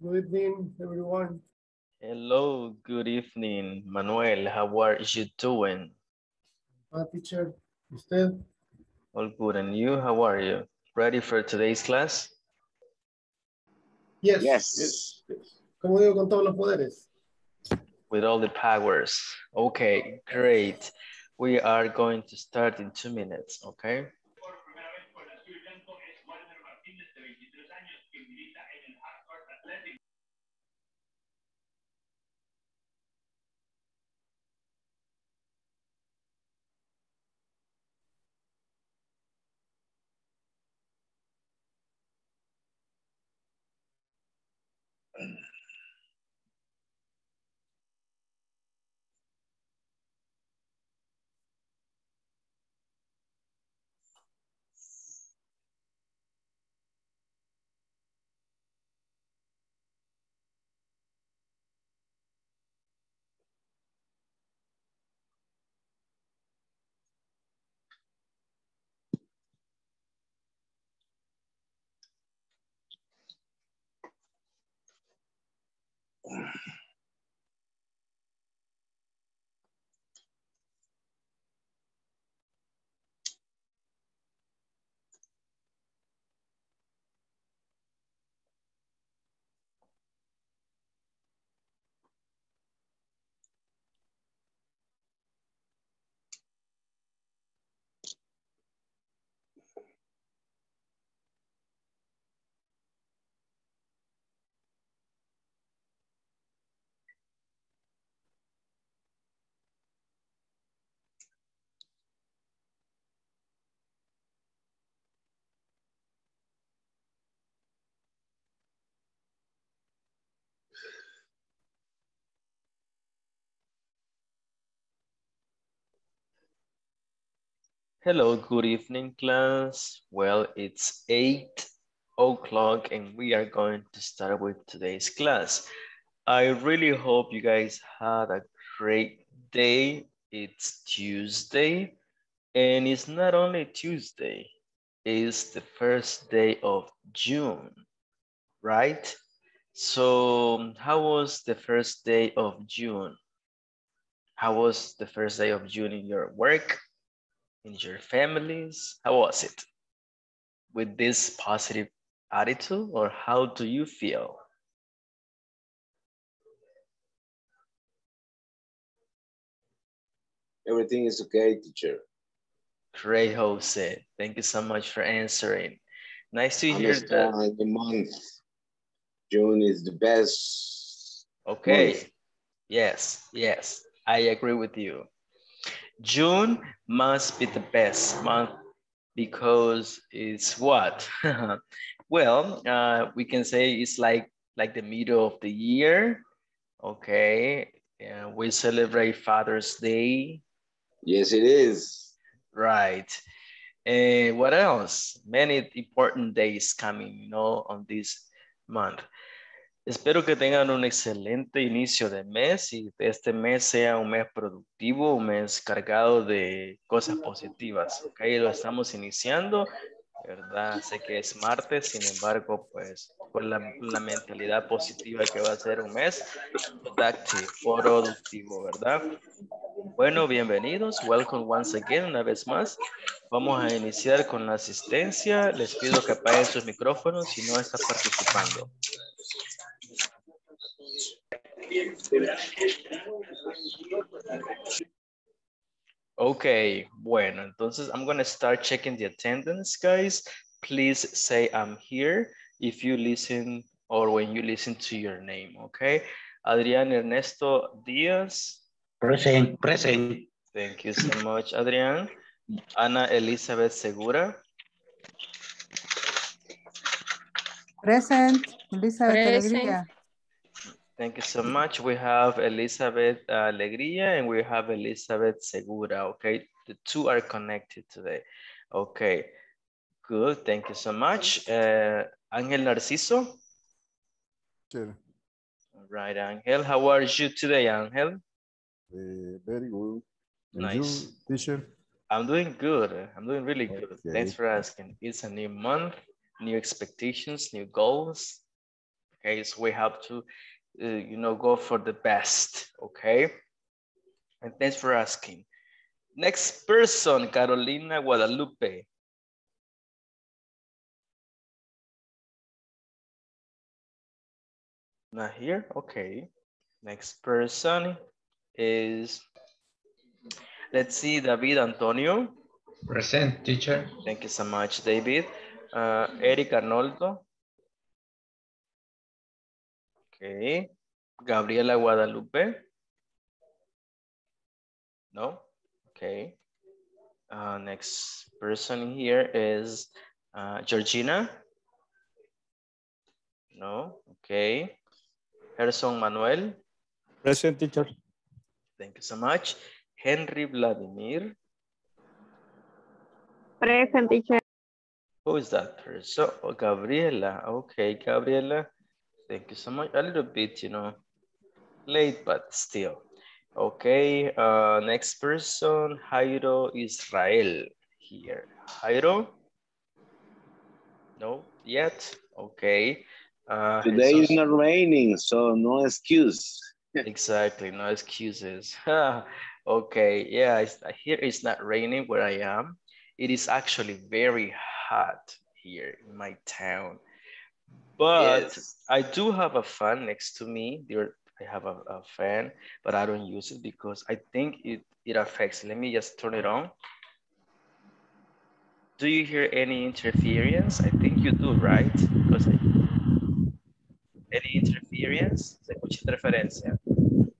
Good evening, everyone. Hello, good evening, Manuel. How are you doing? Hi, teacher. Usted? All good. And you, how are you? Ready for today's class? Yes. Yes. Como digo, con todos los poderes. With all the powers. Okay, great. We are going to start in 2 minutes, okay? Hello, good evening, class. Well, it's 8 o'clock and we are going to start with today's class. I really hope you guys had a great day. It's Tuesday, and it's not only Tuesday, it's the first day of June, right? So how was the first day of June? How was the first day of June in your work? In your families? How was it? With this positive attitude, or how do you feel? Everything is okay, teacher. Great, Jose. Thank you so much for answering. Nice to hear that. The month, June is the best. Okay. Month. Yes, yes. I agree with you. June must be the best month because it's what? Well, we can say it's like the middle of the year. Okay, we celebrate Father's Day. Yes, it is. Right. And what else? Many important days coming, you know, on this month. Espero que tengan un excelente inicio de mes y este mes sea un mes productivo, un mes cargado de cosas positivas. Ok, lo estamos iniciando, ¿verdad? Sé que es martes, sin embargo, pues con la mentalidad positiva que va a ser un mes productivo, ¿verdad? Bueno, bienvenidos. Welcome once again, una vez más. Vamos a iniciar con la asistencia. Les pido que apaguen sus micrófonos si no están participando. Okay, bueno, entonces I'm going to start checking the attendance, guys. Please say I'm here if you listen or when you listen to your name, okay? Adrián Ernesto Díaz. Present, present. Thank you so much, Adrián. Ana Elizabeth Segura. Present, Elizabeth Alegría. Thank you so much. We have Elizabeth Alegría and we have Elizabeth Segura, okay? The two are connected today. Okay, good. Thank you so much. Angel Narciso. Sure. All right, Angel. How are you today, Angel? Very good. And nice. You, teacher? I'm doing good. I'm doing really good. Okay. Thanks for asking. It's a new month, new expectations, new goals. Okay, so we have to, you know, go for the best. Okay, and thanks for asking. Next person, Carolina Guadalupe. Not here, okay. Next person is, let's see, David Antonio. Present, teacher. Thank you so much, David. Eric Arnoldo. Okay. Gabriela Guadalupe. No, okay. Next person here is Georgina. No, okay. Gerson Manuel. Present, teacher. Thank you so much. Henry Vladimir. Present, teacher. Who is that person? Oh, Gabriela. Okay, Gabriela. Thank you so much. A little bit, you know, late, but still. Okay, next person, Jairo Israel here. Jairo? No, yet? Okay. Today is not raining, so no excuse. Exactly, no excuses. Okay, yeah, here it's not raining where I am. It is actually very hot here in my town. But yes. I do have a fan next to me. I have a fan, but I don't use it because I think it affects. Let me just turn it on. Do you hear any interference? I think you do, right? Because any interference? ¿Se escucha interferencia?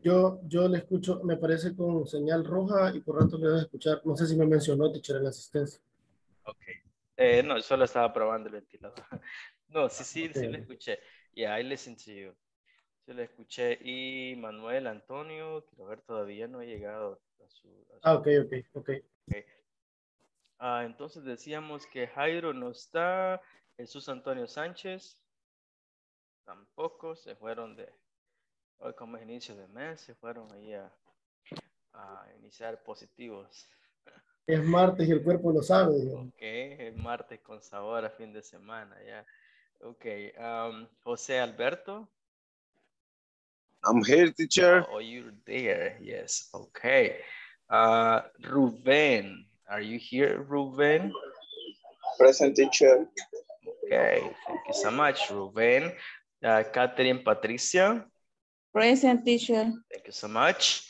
Yo le escucho, me parece con señal roja y por rato le voy a escuchar. No sé si me mencionó, teacher, en la asistencia. Ok. No, solo estaba probando el ventilador. No, sí, okay. Sí le escuché. Yeah, I listened to you. Sí le escuché. Y Manuel Antonio, quiero ver, todavía no ha llegado a su... Ok. Entonces decíamos que Jairo no está. Jesús Antonio Sánchez. Tampoco, se fueron de hoy, como es inicio de mes, se fueron ahí a iniciar positivos. Es martes y el cuerpo lo sabe. Ok, es martes con sabor a fin de semana, ya. Yeah. Ok, José Alberto. I'm here, teacher. Oh, you're there, yes, okay. Rubén, are you here, Rubén? Present, teacher. Okay, thank you so much, Rubén. Catherine Patricia. Present, teacher. Thank you so much.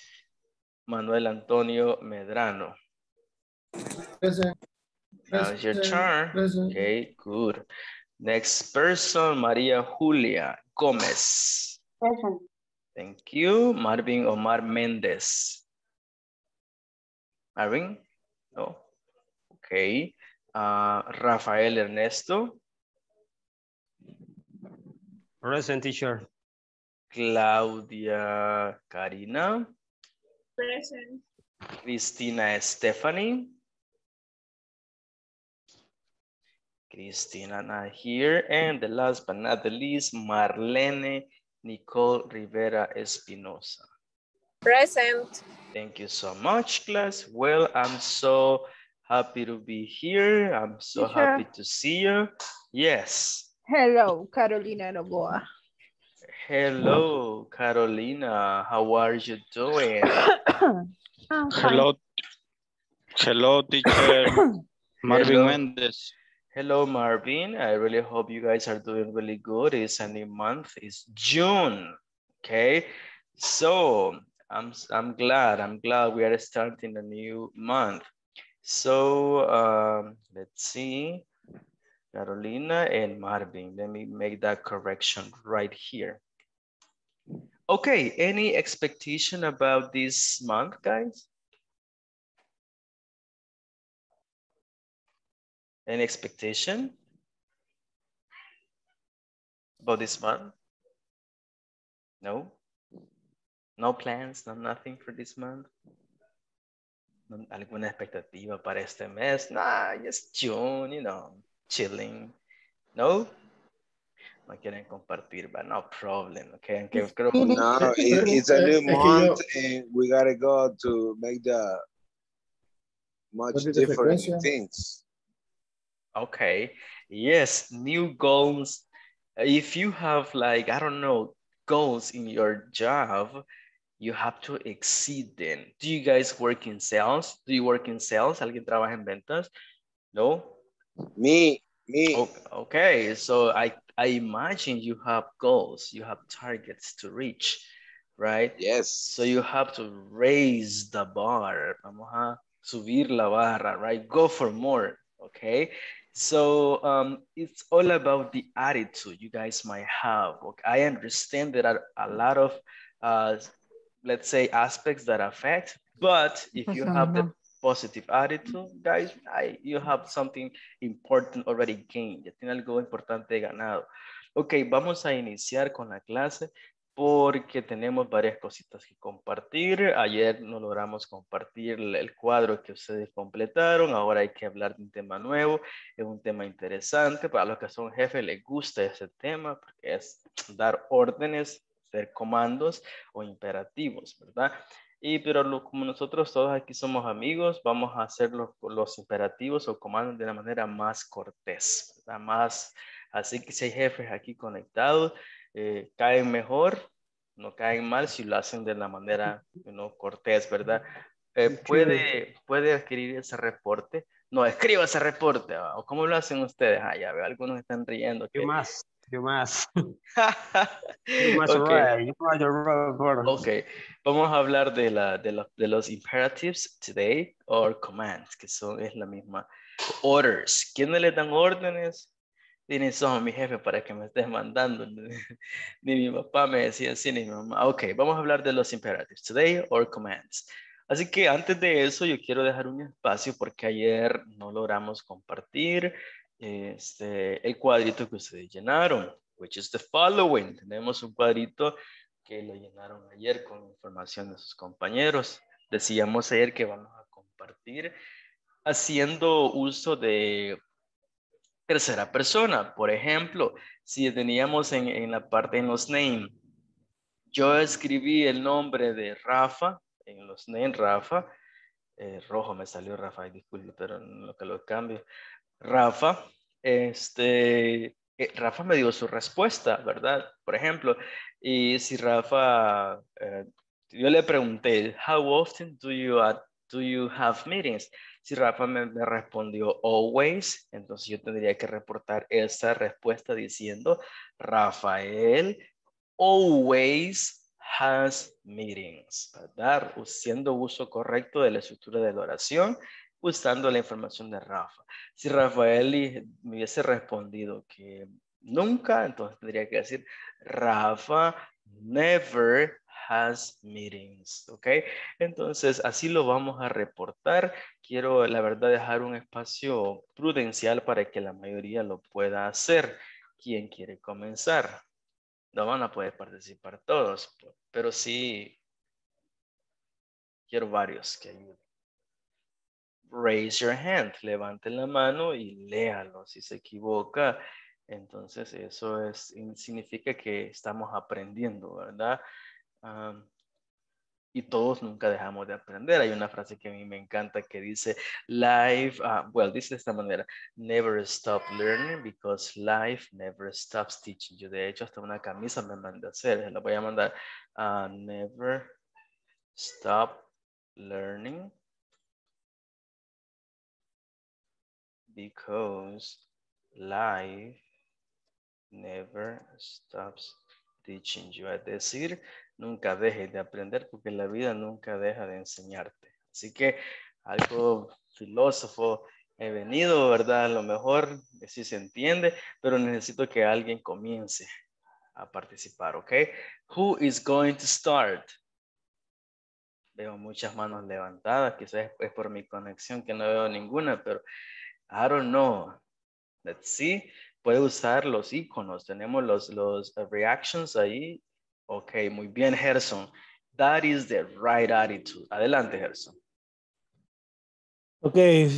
Manuel Antonio Medrano. Present. Now it's your turn. Present. Okay, good. Next person, Maria Julia Gomez. Present. Thank you. Marvin Omar Mendez. Marvin? No. Okay. Rafael Ernesto. Present, teacher. Claudia Karina. Present. Cristina Stephanie. Cristina not here. And the last but not the least, Marlene Nicole Rivera Espinosa. Present. Thank you so much, class. Well, I'm so happy to be here. I'm so happy to see you. Yes. Hello, Carolina Novoa. Hello, Carolina. How are you doing? Hello, teacher. Marvin Mendez. Hello, Marvin. I really hope you guys are doing really good. It's a new month. It's June. Okay. So I'm glad we are starting a new month. So let's see. Carolina and Marvin. Let me make that correction right here. Okay, any expectation about this month, guys? Any expectation about this month? No? No plans, no nothing for this month? ¿Alguna expectativa para este mes? Nah, just June, you know. Chilling, no? No quieren compartir, but no problem, okay? No, it's a new month and we gotta go to make the much different things. Okay, yes, new goals If you have like, I don't know, goals in your job, you have to exceed them. Do you guys work in sales? Do you work in sales? ¿Alguien trabaja en ventas? No? Me. Okay, so I imagine you have goals, you have targets to reach, right? Yes. So you have to raise the bar. Vamos a subir la barra, right? Go for more, okay? So it's all about the attitude you guys might have. Okay? I understand there are a lot of, let's say, aspects that affect, but if you have the positive attitude, guys, you have something important already gained. Ya tiene algo importante ganado. Ok, vamos a iniciar con la clase porque tenemos varias cositas que compartir. Ayer no logramos compartir el cuadro que ustedes completaron. Ahora hay que hablar de un tema nuevo. Es un tema interesante. Para los que son jefes les gusta ese tema porque es dar órdenes, hacer comandos o imperativos, ¿verdad? Y pero como nosotros todos aquí somos amigos, vamos a hacer los imperativos o comandos de la manera más cortés, ¿verdad? Más, así que si hay jefes aquí conectados, caen mejor, no caen mal si lo hacen de la manera no cortés, ¿verdad? Puede adquirir ese reporte. No, escriba ese reporte, ¿o cómo lo hacen ustedes? Ah, ya veo, algunos están riendo. ¿Qué más? Okay, vamos a hablar de los imperatives today, or commands, que son, es la misma, orders. ¿Quiénes le dan órdenes? Ni son mi jefe para que me estés mandando, ni mi papá me decía así, ni mi mamá. Ok, vamos a hablar de los imperatives today, or commands. Así que antes de eso yo quiero dejar un espacio porque ayer no logramos compartir el cuadrito que ustedes llenaron, which is the following. Tenemos un cuadrito que lo llenaron ayer con información de sus compañeros. Decíamos ayer que vamos a compartir haciendo uso de tercera persona. Por ejemplo, si teníamos en la parte en los name, yo escribí el nombre de Rafa, en los name Rafa, rojo me salió Rafa, disculpe, pero en lo que lo cambio. Rafa, Rafa me dio su respuesta, ¿verdad? Por ejemplo, y si Rafa, yo le pregunté, how often do you have meetings? Si Rafa me respondió, always, entonces yo tendría que reportar esa respuesta diciendo, Rafael always has meetings, ¿verdad? Haciendo uso correcto de la estructura de la oración, usando la información de Rafa. Si Rafael me hubiese respondido que nunca, entonces tendría que decir Rafa never has meetings, ¿ok? Entonces así lo vamos a reportar. Quiero la verdad dejar un espacio prudencial para que la mayoría lo pueda hacer. ¿Quién quiere comenzar? No van a poder participar todos, pero sí quiero varios que ayuden. Raise your hand, levanten la mano y léalo. Si se equivoca, entonces eso es, significa que estamos aprendiendo, ¿verdad? Y todos nunca dejamos de aprender. Hay una frase que a mí me encanta que dice, life, well, dice de esta manera, never stop learning because life never stops teaching. Yo de hecho hasta una camisa me mandé a hacer, se la voy a mandar. Never stop learning. Because life never stops teaching you. Es decir, nunca dejes de aprender porque la vida nunca deja de enseñarte. Así que algo filósofo he venido, ¿verdad? A lo mejor sí se entiende, pero necesito que alguien comience a participar, ¿ok? Who is going to start? Veo muchas manos levantadas, quizás es por mi conexión que no veo ninguna, pero... I don't know. Let's see. Puede usar los iconos. Tenemos los reactions ahí. Ok, muy bien, Gerson. That is the right attitude. Adelante, Gerson. Ok. Let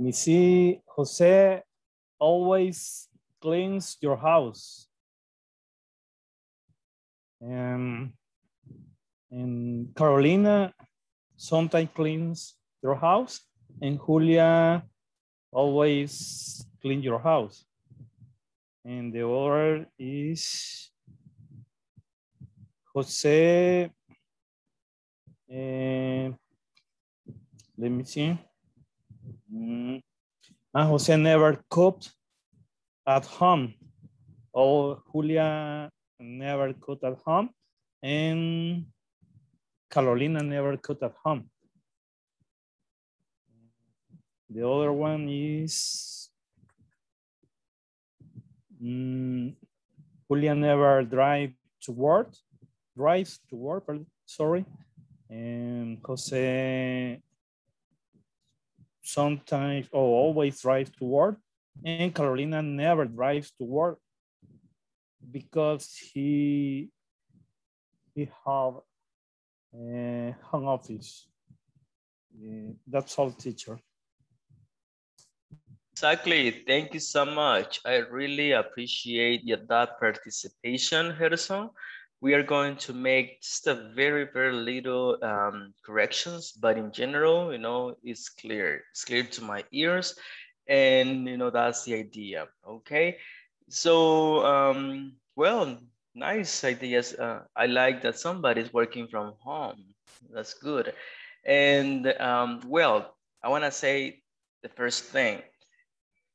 me see. Jose always cleans your house. And Carolina sometimes cleans your house, and Julia always clean your house. And the other is Jose. Let me see. And Jose never cooked at home. Oh, Julia never cooked at home. And Carolina never cooked at home. The other one is Julia never drives to work, sorry. And Jose sometimes or always drives to work. And Carolina never drives to work because he have home office. That's all, teacher. Exactly. Thank you so much. I really appreciate that participation, Gerson. We are going to make just a very little corrections, but in general, you know, it's clear. It's clear to my ears, and you know that's the idea. Okay. So, well, nice ideas. I like that somebody's working from home. That's good. And well, I want to say the first thing.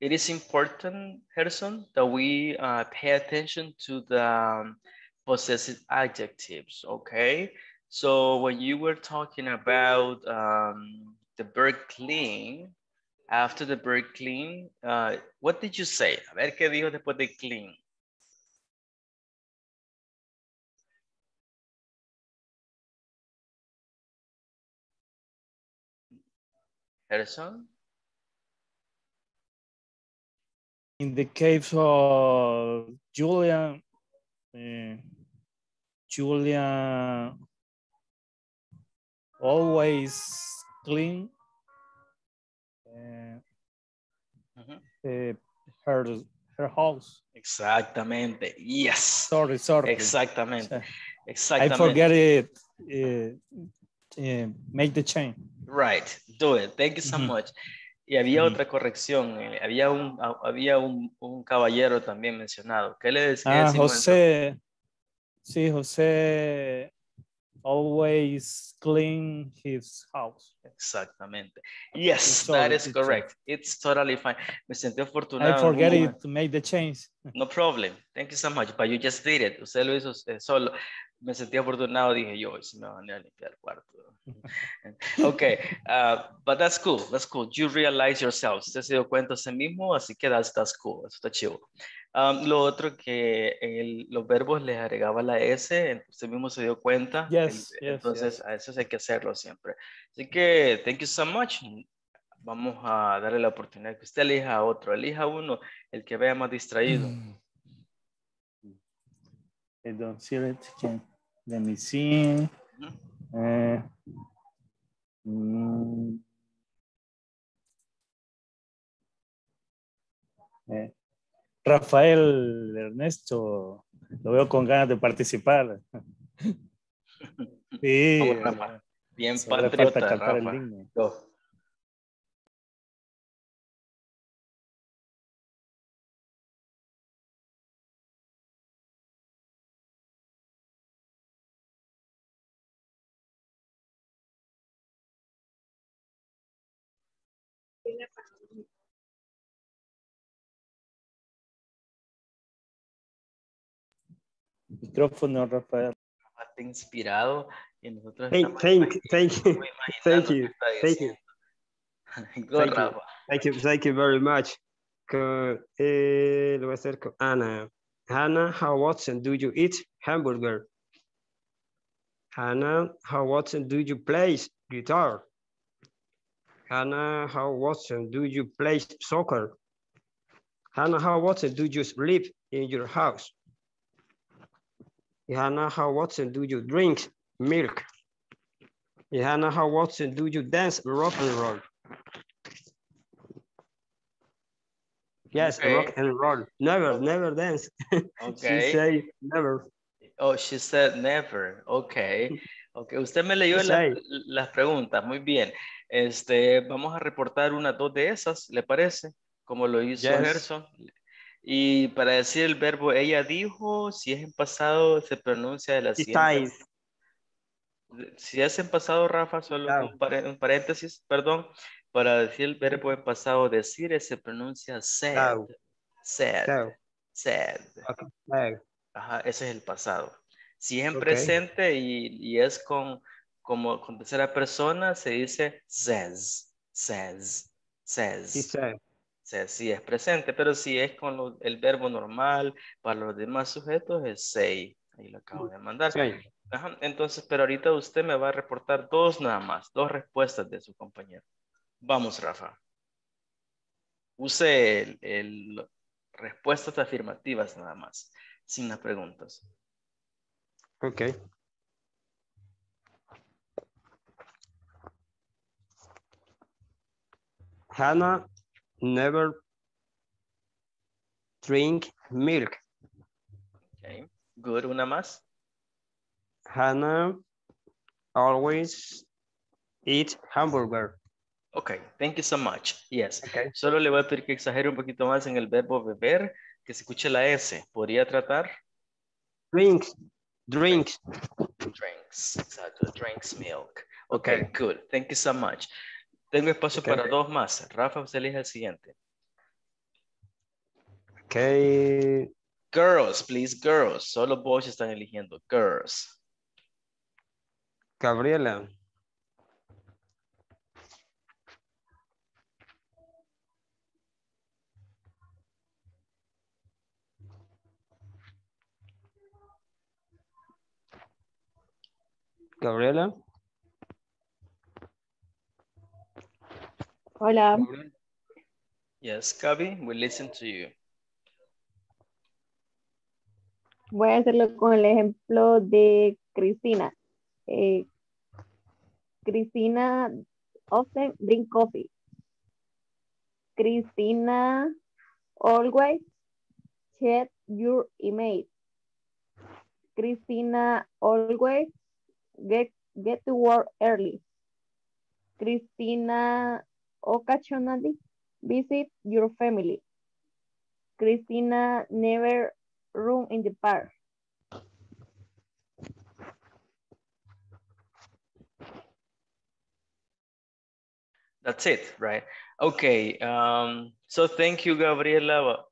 It is important, Gerson, that we pay attention to the possessive adjectives, okay? So when you were talking about the bird clean, after the bird clean, what did you say? A ver, ¿qué dijo después de clean? Gerson? In the case of Julia, Julia always clean her house. Exactamente. Yes. Sorry. Exactamente. Exactamente. I forget it. Make the change. Right. Do it. Thank you so much. Y había otra corrección, había un caballero también mencionado. ¿Qué le decía? Ah, José, sí, José always clean his house. Exactamente. Yes, so that is correct. It's totally fine. Me sentí afortunado. I forget it to make the change. No problem. Thank you so much, but you just did it. Usted lo hizo solo. Me sentí afortunado, dije yo, hoy se me van a limpiar el cuarto. Okay, but that's cool, that's cool. You realize yourself. Usted se dio cuenta a sí mismo, así que that's cool, eso está chivo. Lo otro que los verbos les agregaba la S, usted mismo se dio cuenta. Yes, entonces, yes. A eso hay que hacerlo siempre. Así que, thank you so much. Vamos a darle la oportunidad que usted elija otro, elija uno, el que vea más distraído. I don't feel it. Let me see. Rafael Ernesto, lo veo con ganas de participar. Sí. Vamos, bien patriota, Rafa. Micrófono, Rafael. Está inspirado y nosotros thank you very much. Lo voy a hacer con Ana. Hannah, how often do you eat hamburger? Hannah, how often do you play guitar? Hannah, how often do you play soccer? Hannah, how often do you sleep in your house? Hannah, how often do you drink milk? Hannah, how often do you dance rock and roll? Yes, okay. Rock and roll. Never dance. Okay. She said never. Oh, she said never. Okay. Ok, usted me leyó las preguntas, muy bien. Vamos a reportar una, dos de esas, ¿le parece? Como lo hizo Gerson. Y para decir el verbo ella dijo, si es en pasado, se pronuncia de la siguiente. Si es en pasado, Rafa, solo un paréntesis, perdón, para decir el verbo en pasado, decir, se pronuncia said. Ajá, ese es el pasado. Si es en presente y es con tercera persona, se dice says. Sí, es presente, pero si es con el verbo normal para los demás sujetos es say. Ahí lo acabo de mandar. Ajá, entonces, pero ahorita usted me va a reportar dos nada más, dos respuestas de su compañero. Vamos, Rafa. Use respuestas afirmativas nada más, sin las preguntas. Ok. Hannah never drink milk. Okay, good. Una más. Hannah always eat hamburger. Ok, thank you so much. Yes. Okay. Solo le voy a pedir que exagere un poquito más en el verbo beber, que se escuche la S. ¿Podría tratar? Drink. Drink. Drinks. Exacto. Drinks milk. Okay, good. Thank you so much. Tengo espacio para dos más. Rafa, usted elige el siguiente. Ok. Girls, please, girls. Solo vos están eligiendo. Girls. Gabriela. Gabriela. Hola. Yes, Gabi, we listen to you. Voy a hacerlo con el ejemplo de Cristina. Cristina often drink coffee. Cristina always check your email. Cristina always get to work early. Cristina occasionally visit your family. Cristina never room in the park. That's it, right? Okay. So thank you, Gabriela.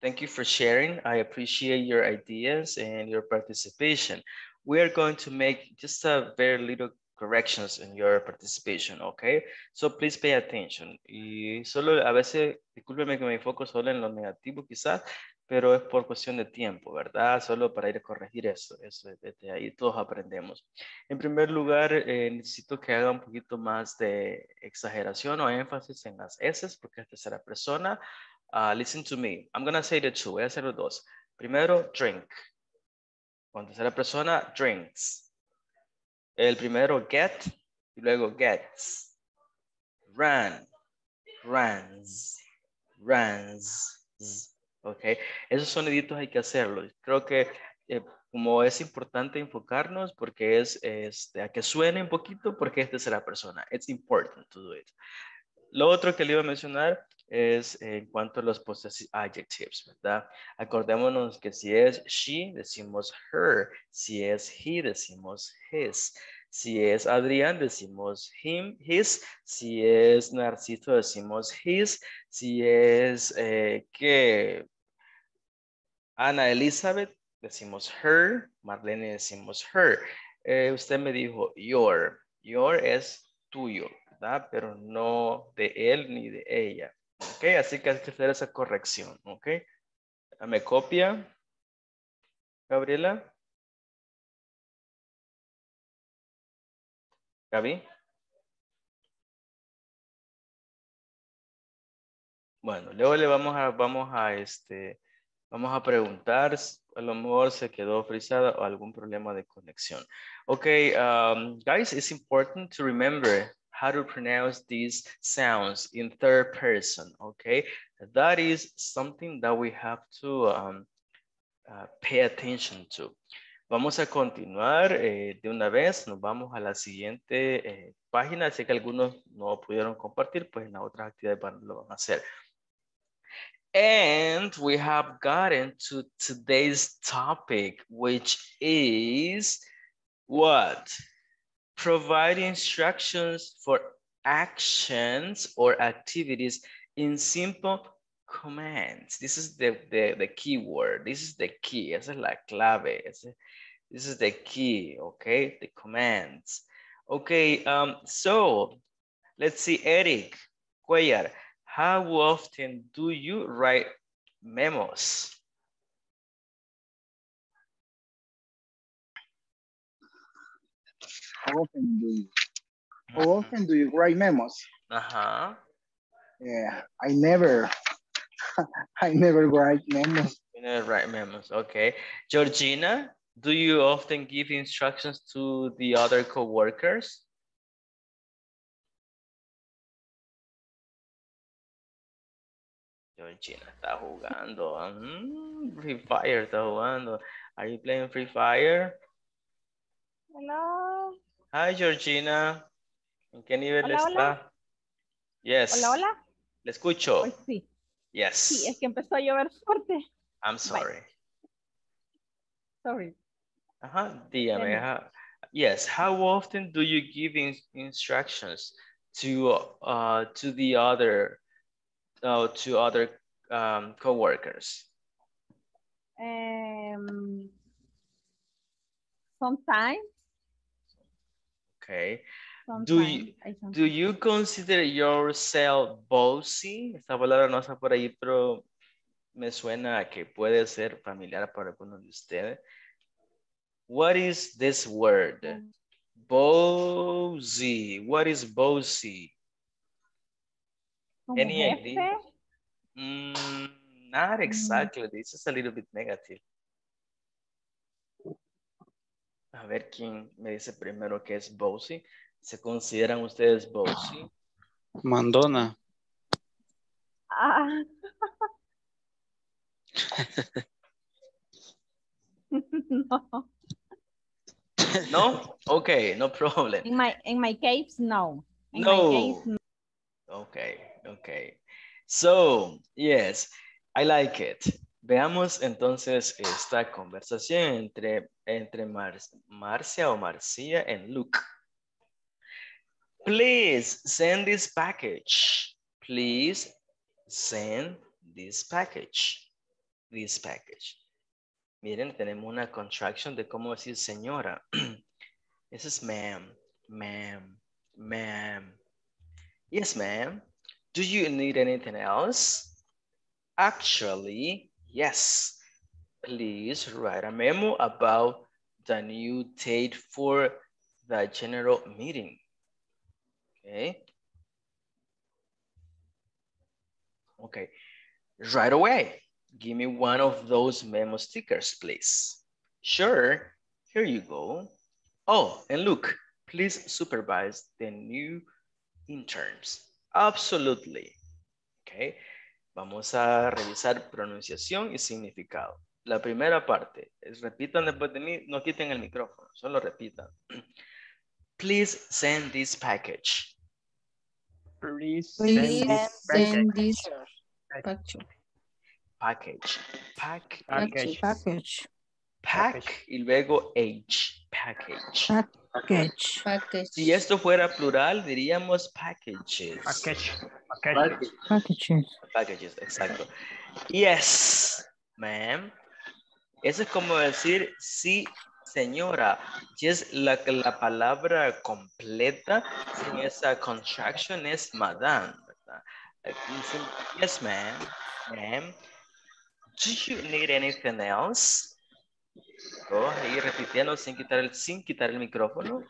Thank you for sharing. I appreciate your ideas and your participation. We are going to make just a very little corrections in your participation, okay? So please pay attention. Y solo a veces, discúlpeme que me enfoco solo en lo negativo quizás, pero es por cuestión de tiempo, ¿verdad? Solo para ir a corregir eso desde ahí todos aprendemos. En primer lugar, necesito que haga un poquito más de exageración o énfasis en las S's porque es tercera persona. Listen to me. I'm gonna say the two, voy a hacer los dos. Primero, drink. Con tercera persona, drinks. El primero get, y luego gets, ran, runs, runs, ok. Esos soniditos hay que hacerlos. Creo que como es importante enfocarnos porque es a que suene un poquito porque es tercera persona. It's important to do it. Lo otro que le iba a mencionar es en cuanto a los possessive adjectives, ¿verdad? Acordémonos que si es she, decimos her. Si es he, decimos his. Si es Adrián, decimos him, his. Si es Narciso, decimos his. Si es Ana Elizabeth, decimos her. Marlene, decimos her. Usted me dijo your. Your es tuyo, ¿verdad? Pero no de él ni de ella. Ok, así que hay que hacer esa corrección, ok. ¿Me copia, Gabriela? ¿Gabi? Bueno, luego le vamos a preguntar, a lo mejor se quedó frisada o algún problema de conexión. Ok, guys, it's important to remember how to pronounce these sounds in third person, okay? That is something that we have to pay attention to. Vamos a continuar de una vez, nos vamos a la siguiente página. Sé que algunos no pudieron compartir, pues en las otras actividades lo van a hacer. And we have gotten to today's topic, which is what? Provide instructions for actions or activities in simple commands. This is the key word. This is the key. Esa es la clave. This is the key, okay? The commands. Okay, so let's see, Eric Cuellar. How often do you write memos? How often do you write memos? Uh-huh. Yeah, I never write memos. You never write memos, okay. Georgina, do you often give instructions to the other co-workers? Georgina está jugando. Free Fire está jugando. Are you playing Free Fire? Hello. Hi, Georgina. ¿En qué nivel hola, está? Hola. Yes. Hola, hola. Le escucho. Hoy sí. Yes. Sí, es que empezó a llover fuerte. I'm sorry. Bye. Sorry. Ajá, dígame. Yes, how often do you give instructions to other co-workers? Sometimes. Okay. Sometimes. Do you consider yourself bossy? Esta palabra no está por ahí, pero me suena a que puede ser familiar para algunos de ustedes. What is this word? Bossy. What is bossy? Any idea? Not exactly. This is a little bit negative. A ver quién me dice primero que es bossy. ¿Se consideran ustedes bossy? Mandona. No. No? Okay, no problem. In my case, no. In my case, no. Okay. So, yes, I like it. Veamos entonces esta conversación entre Marcia o Marcia and Luke. Please send this package. Miren, tenemos una contraction de cómo decir señora. This is ma'am. Yes, ma'am. Do you need anything else? Actually, yes. Please write a memo about the new date for the general meeting. Okay. Okay. Right away. Give me one of those memo stickers, please. Sure. Here you go. Oh, and look, please supervise the new interns. Absolutely. Okay. Vamos a revisar pronunciación y significado. La primera parte es repitan después de mí, no quiten el micrófono, solo repitan. Please send this package. Please send this package. Y luego H. Package. Si esto fuera plural, diríamos packages, exacto. Yes, ma'am. Eso es como decir sí, señora. Y es la palabra completa sin esa contraction es madame, ¿verdad? Yes, ma'am. Do you need anything else? Ahí repitiendo sin quitar el micrófono.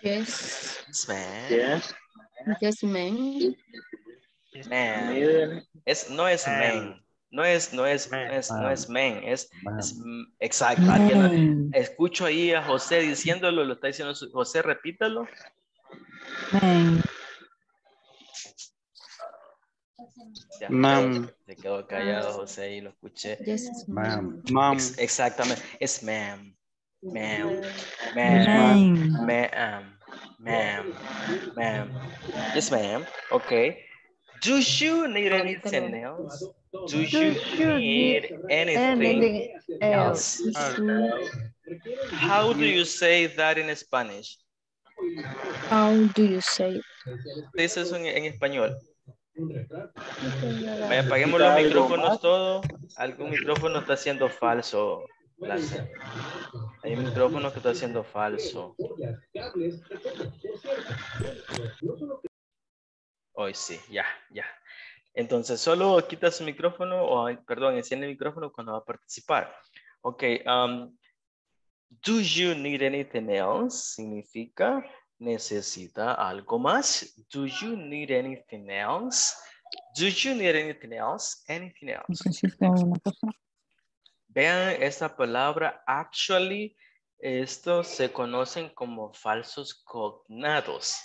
Yes, ma'am. No es man. Exacto. Escucho ahí a José diciéndolo, lo está diciendo José, repítalo. Ma'am. Se quedó callado José y lo escuché. Yes, ma'am. Exactamente. Es ma'am. Ma'am. Yes, ma'am. Okay. Do you need anything else? Do you need anything else? How do you say that in Spanish? How do you say it? This is en español. Apaguemos los micrófonos todos. Algún micrófono está haciendo falso. Hay un micrófono que está haciendo falso. Hoy sí, ya. Entonces solo quita su micrófono, o perdón, enciende el micrófono cuando va a participar. Ok. Do you need anything else? Significa necesita algo más. Do you need anything else? Do you need anything else? Anything else. ¿Necesita una cosa? Vean esta palabra actually. Estos se conocen como falsos cognados.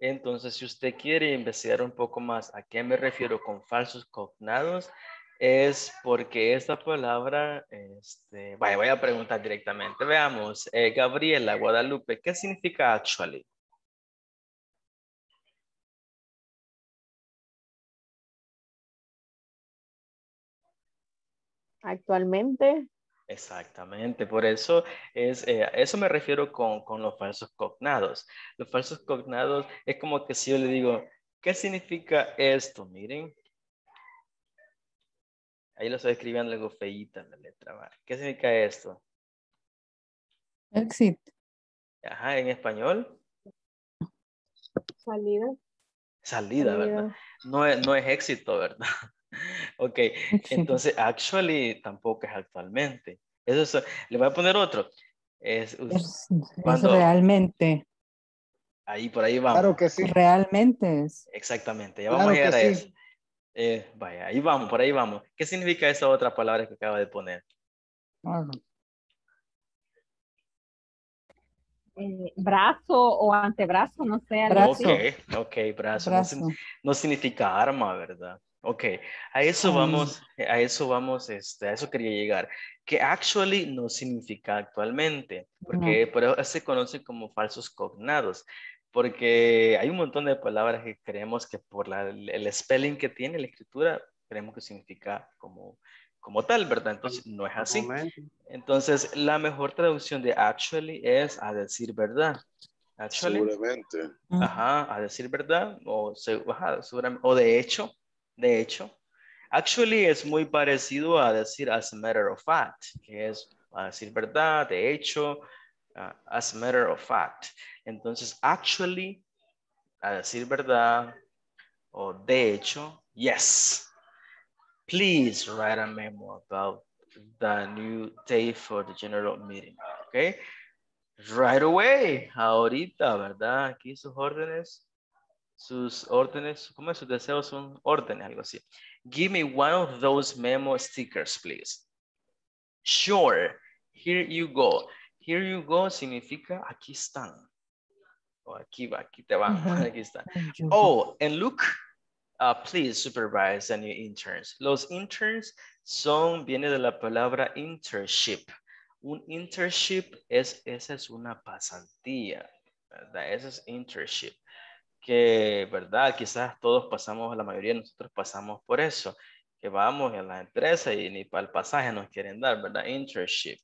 Entonces, si usted quiere investigar un poco más a qué me refiero con falsos cognados, es porque esta palabra, voy a preguntar directamente. Veamos, Gabriela, Guadalupe, ¿qué significa actually? Actualmente. Exactamente, por eso es eso me refiero con los falsos cognados. Los falsos cognados es como que si yo le digo, ¿qué significa esto? Miren. Ahí lo estoy escribiendo algo feíta en la letra. ¿Vale? ¿Qué significa esto? Exit. Ajá, en español. Salida, ¿verdad? No es éxito, ¿verdad? Ok, entonces actually tampoco es actualmente. Eso le voy a poner otro. Es realmente. Ahí por ahí vamos. Claro que sí. Realmente es. Exactamente, ya vamos a llegar a eso. Ahí vamos, por ahí vamos. ¿Qué significa esa otra palabra que acabo de poner? Brazo o antebrazo, no sé. Ok, brazo. No significa arma, ¿verdad? Ok, a eso vamos, a eso quería llegar. Que actually no significa actualmente, porque por eso se conocen como falsos cognados, porque hay un montón de palabras que creemos que por el spelling que tiene la escritura, creemos que significa como tal, ¿verdad? Entonces no es así. Entonces la mejor traducción de actually es a decir verdad. Actually. Seguramente. Ajá, a decir verdad, o de hecho. De hecho, actually es muy parecido a decir as a matter of fact, que es a decir verdad, de hecho, as a matter of fact. Entonces, actually, a decir verdad, o de hecho, yes. Please write a memo about the new day for the general meeting, okay? Right away, ahorita, ¿verdad? Aquí sus órdenes, ¿cómo es? Sus deseos son órdenes, algo así. Give me one of those memo stickers, please. Sure, here you go. Here you go significa aquí están. O aquí te van, aquí están. Oh, and look, please supervise the new interns. Los interns viene de la palabra internship. Un internship es una pasantía, ¿verdad? Ese es internship. Que, ¿verdad? Quizás todos pasamos, la mayoría de nosotros pasamos por eso, que vamos a las empresas y ni para el pasaje nos quieren dar, ¿verdad? Internship.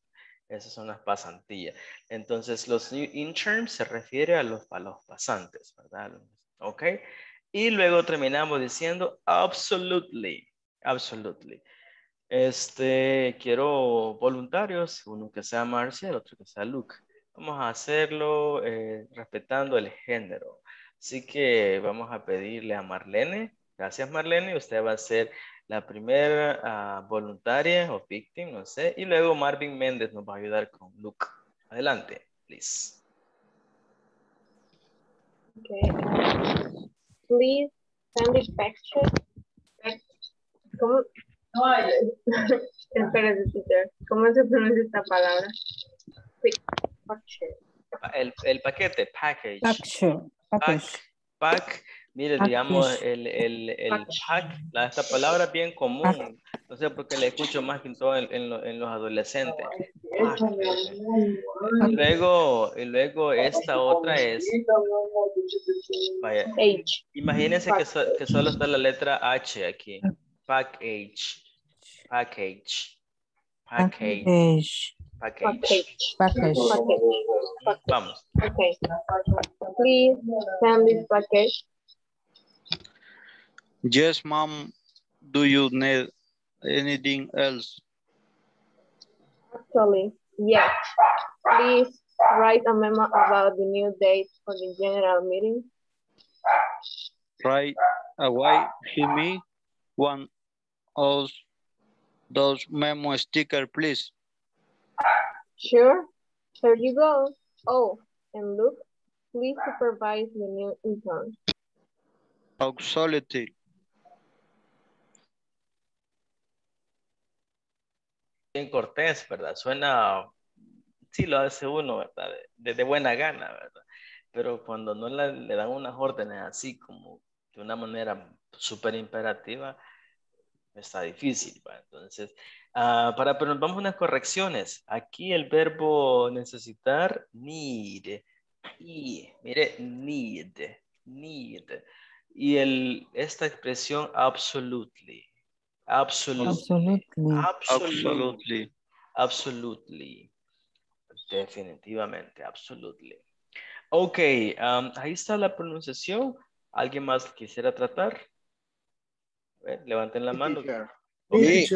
Esas son las pasantías. Entonces, los new interns se refiere a los pasantes, ¿verdad? ¿Ok? Y luego terminamos diciendo absolutely. Absolutely. Quiero voluntarios, uno que sea Marcia, el otro que sea Luke. Vamos a hacerlo respetando el género. Así que vamos a pedirle a Marlene. Gracias, Marlene. Usted va a ser la primera voluntaria o victim, no sé. Y luego Marvin Méndez nos va a ayudar con Luke. Adelante, please. Okay. Please send it back to... ¿Cómo? Espera, teacher. ¿Cómo se pronuncia esta palabra? El paquete, package. Pack, mire, digamos, el pack, esta palabra es bien común No sé por qué la escucho más que en, todo en los adolescentes. Y luego esta otra es... Vaya, imagínense que solo está la letra H aquí. Package. Package. Package. Package. Package. Vamos. Okay. Please send this package. Yes, mom. Do you need anything else? Actually, yes. Please write a memo about the new date for the general meeting. Right away, Jimmy, one of those memo stickers, please. Sure. Here you go. Oh, and look, please supervise the new intern. Absolutely. En cortés, ¿verdad? Suena, sí lo hace uno, ¿verdad? De buena gana, ¿verdad? Pero cuando no le dan unas órdenes así como de una manera súper imperativa, está difícil, ¿verdad? Entonces, pero vamos a unas correcciones. Aquí el verbo necesitar, need, y, mire, need, need. Y esta expresión, absolutely. Absolutely. Absolutely. Absolutely. Absolutely. Definitivamente, absolutely. Ok, ahí está la pronunciación. ¿Alguien más quisiera tratar? Levanten la mano. Okay.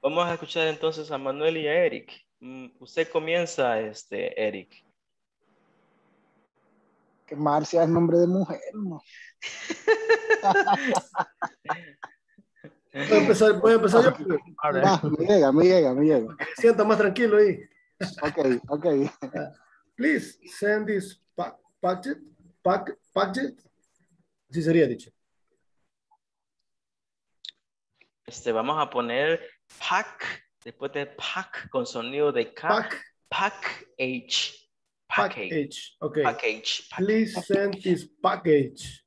Vamos a escuchar entonces a Manuel y a Eric. Usted comienza, Eric. Que Marcia es nombre de mujer, ¿no? Voy a empezar yo. Me llega. Sienta más tranquilo ahí. Ok. Please send this package. Sí sería dicho. Vamos a poner pack, después de pack con sonido de K. Package. Package. Okay. Package. Please send this package.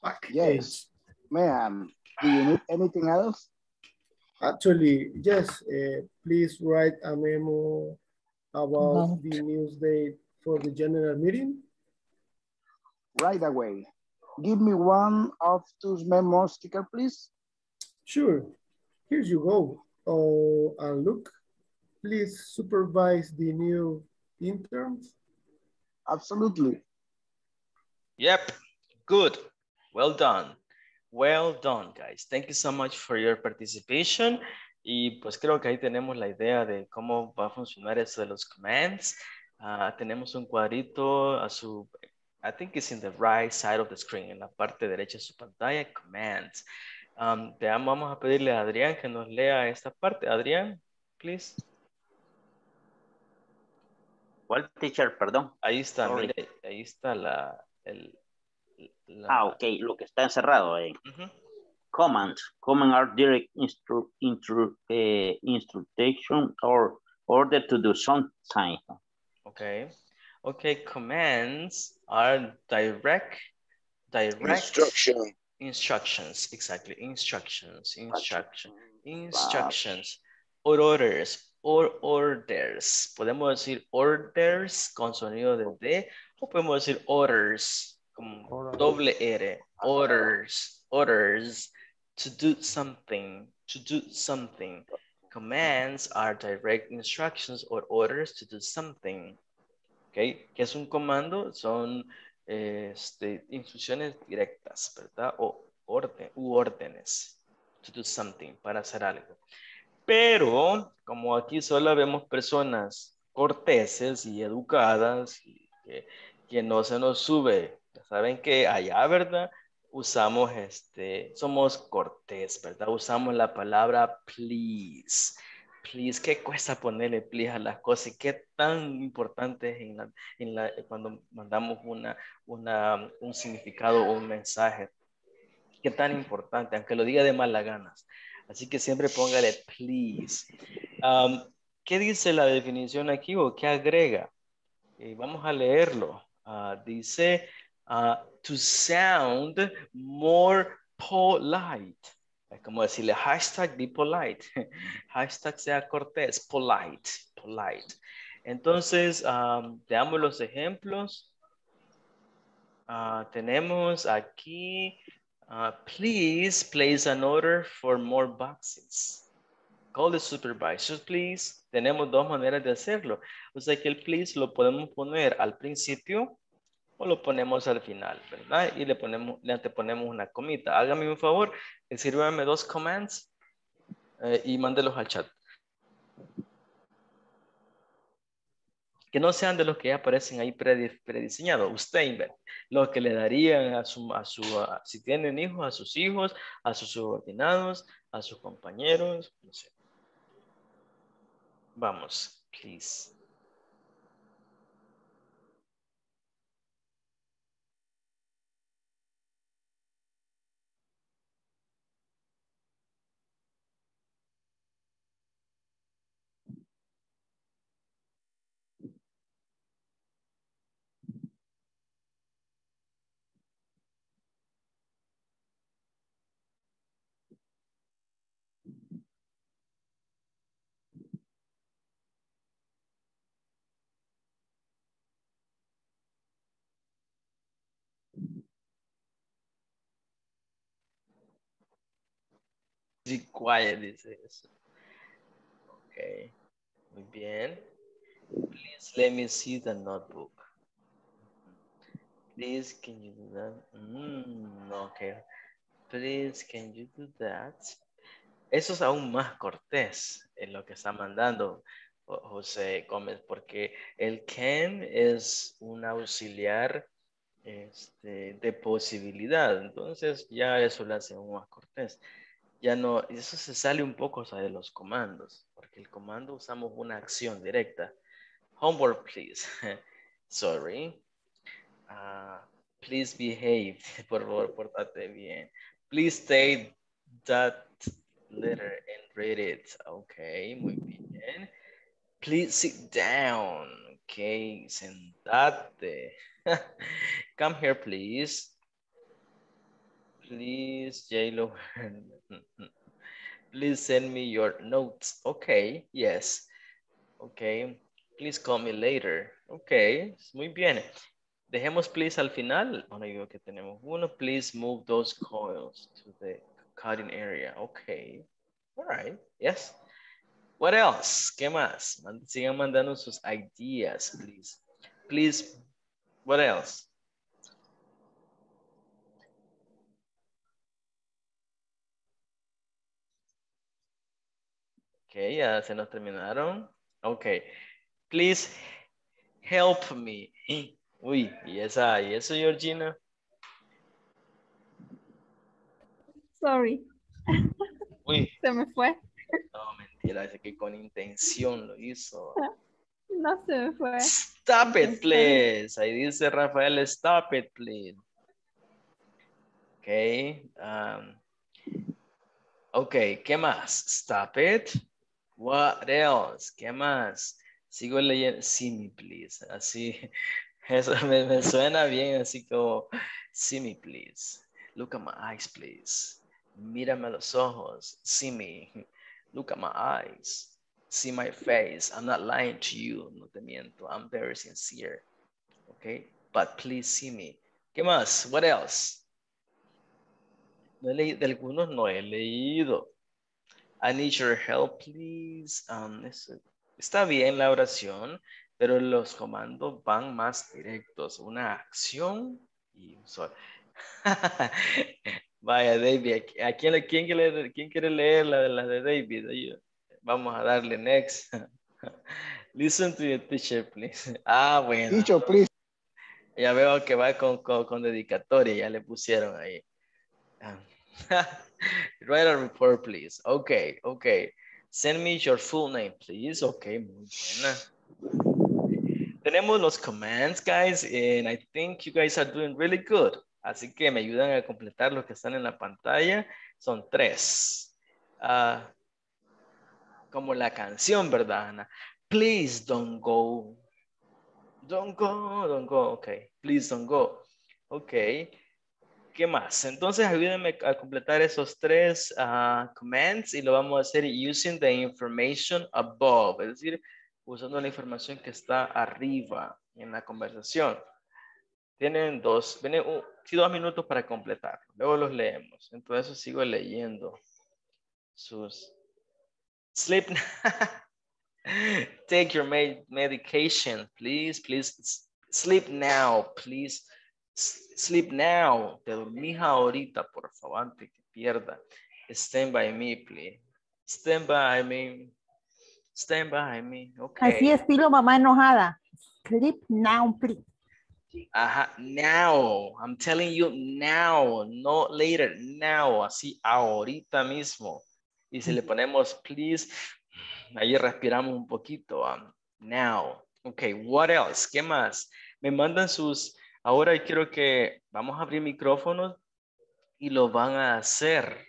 Package. Yes, ma'am. Do you need anything else? Actually, yes. Please write a memo about the news date for the general meeting. Right away. Give me one of those memo stickers, please. Sure. Here you go. Oh, and look. Please supervise the new interns. Absolutely. Yep. Good. Well done. Well done, guys. Thank you so much for your participation. Y pues creo que ahí tenemos la idea de cómo va a funcionar eso de los commands. Tenemos un cuadrito a su... I think it's in the right side of the screen. En la parte derecha de su pantalla, commands. Vamos a pedirle a Adrián que nos lea esta parte. Adrián, please. ¿Cuál teacher? Perdón. Ahí está, mire, ahí está ok, lo que está encerrado ahí. Commands are direct instruction or order to do something. Okay, commands are direct instructions, exactly, instructions or orders. Podemos decir orders con sonido de D, o podemos decir orders como doble R, orders, to do something. Commands are direct instructions or orders to do something. Okay, ¿qué es un comando? Son instrucciones directas, ¿verdad? O órdenes, to do something, para hacer algo. Pero, como aquí solo vemos personas corteses y educadas, y que no se nos sube, saben que allá, ¿verdad? Usamos somos cortés, ¿verdad? Usamos la palabra please. Please, ¿qué cuesta ponerle please a las cosas? ¿Y qué tan importante es cuando mandamos un significado o un mensaje? ¿Qué tan importante? Aunque lo diga de malas ganas. Así que siempre póngale please. ¿Qué dice la definición aquí o qué agrega? Vamos a leerlo. Dice, to sound more polite. Es como decirle hashtag be polite. Hashtag sea cortés. Polite. Polite. Entonces, veamos los ejemplos. Tenemos aquí, please place an order for more boxes. Call the supervisor, please. Tenemos dos maneras de hacerlo. O sea que el please lo podemos poner al principio o lo ponemos al final, ¿verdad? Y le anteponemos una comita. Hágame un favor, sírvame dos comments y mándelos al chat. Que no sean de los que ya aparecen ahí prediseñados. Usted inventa los que le darían a si tienen hijos, a sus subordinados, a sus compañeros, no sé. Vamos, please. Be quiet, dice eso. Ok, muy bien. Please let me see the notebook. Please, can you do that? Ok. Please, can you do that? Eso es aún más cortés en lo que está mandando José Gómez, porque el can es un auxiliar de posibilidad. Entonces ya eso lo hace aún más cortés. Ya no, eso se sale un poco de los comandos, porque el comando usamos una acción directa. Homework, please. Sorry. Please behave. Por favor, pórtate bien. Please take that letter and read it. Ok, muy bien. Please sit down. Ok, sentate. Come here, please. Please, J-Lo. Please send me your notes. Okay, yes. Okay, please call me later. Okay, muy bien. Dejemos please al final. Ahora digo que tenemos uno. Please move those coils to the cutting area. Okay, all right, yes. What else? ¿Qué más? Sigan mandando sus ideas, please. Please, what else? Okay, ya se nos terminaron. Okay, please help me. Uy, ¿y eso, Georgina? Sorry. Uy. Se me fue. No, mentira, es que con intención lo hizo. No se me fue. Stop it, please. Ahí dice Rafael, stop it, please. Okay. Okay, ¿qué más? Stop it. What else? ¿Qué más? Sigo leyendo. See me, please. Así, eso me suena bien, así como, see me, please. Look at my eyes, please. Mírame a los ojos. See me. Look at my eyes. See my face. I'm not lying to you. No te miento. I'm very sincere. Okay? But please see me. ¿Qué más? What else? No he leído. De algunos no he leído. I need your help, please. Está bien la oración, pero los comandos van más directos. Una acción y un solo. Vaya, David. ¿Quién quiere leer la de David? Vamos a darle next. Listen to your teacher, please. Ah, bueno. Teacher, please. Ya veo que va con dedicatoria. Ya le pusieron ahí. Write a report, please. Okay, okay. Send me your full name, please. Okay, muy bien. Tenemos los commands, guys, and I think you guys are doing really good. Así que me ayudan a completar los que están en la pantalla. Son 3. Como la canción, ¿verdad, Ana? Please don't go. Don't go, don't go. Okay. Please don't go. Okay. ¿Qué más? Entonces, ayúdenme a completar esos tres comments y lo vamos a hacer using the information above, es decir, usando la información que está arriba en la conversación. Tienen dos minutos para completar. Luego los leemos. Entonces sigo leyendo sus. Sleep. Take your medication, please. Please sleep now. Please sleep now. Te dormís ahorita, por favor, antes que pierda. Stand by me, please. Stand by me. Stand by me. Okay. Así estilo mamá enojada. Sleep now, please. Ajá, now, I'm telling you now, no later, now, así ahorita mismo. Y si le ponemos please, ahí respiramos un poquito, now. Ok, what else, ¿qué más? Me mandan sus, ahora quiero que vamos a abrir micrófonos y lo van a hacer.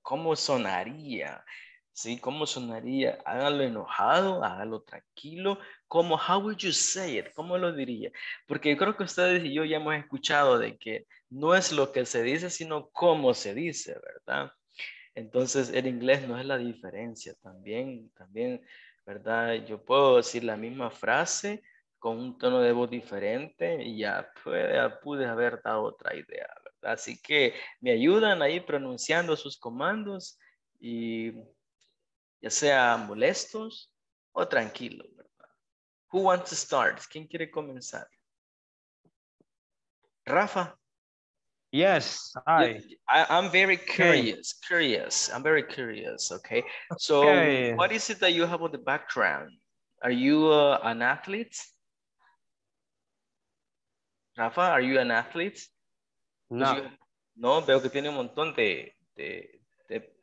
¿Cómo sonaría? Sí, ¿cómo sonaría? Háganlo enojado, háganlo tranquilo. ¿Cómo? How would you say it? ¿Cómo lo diría? Porque yo creo que ustedes y yo ya hemos escuchado de que no es lo que se dice, sino cómo se dice, ¿verdad? Entonces, el inglés no es la diferencia. También, ¿verdad? Yo puedo decir la misma frase con un tono de voz diferente y ya pude haber dado otra idea, ¿verdad? Así que me ayudan ahí pronunciando sus comandos y... ya sea molestos o tranquilos, ¿verdad? Who wants to start? ¿Quién quiere comenzar? Rafa? Yes, I'm very curious. Okay. I'm very curious, okay? So okay. What is it that you have on the background? Are you an athlete? Rafa, are you an athlete? No. No, veo que tiene un montón de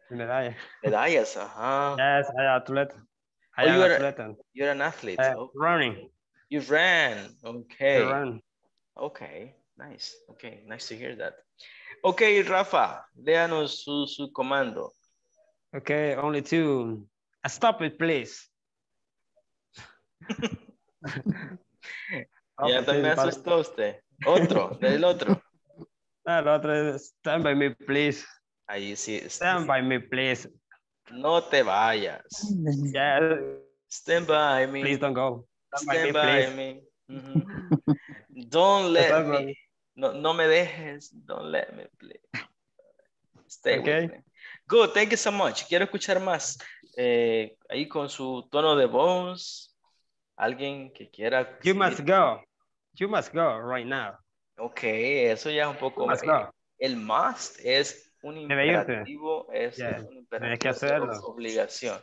medallas. Medallas, ajá. Yes, I am an athlete. You're an athlete. Okay. Running. You ran. Okay. I ran. Okay, nice. Okay, nice to hear that. Okay, Rafa, léanos su comando. Okay, only two. Stop it, please. Ya también asustó usted. Otro, del otro. El otro es stand by me, please. Ahí sí. Stand by me, please. No te vayas. Yeah. Stand by me. Please don't go. Stand by me. Mm-hmm. Don't let me. No me dejes. Don't let me, please. Stay with me. Good. Thank you so much. Quiero escuchar más. Ahí con su tono de voz. Alguien que quiera. You must go. You must go right now. Okay. Eso ya es un poco más. El must es un imperativo, es obligación.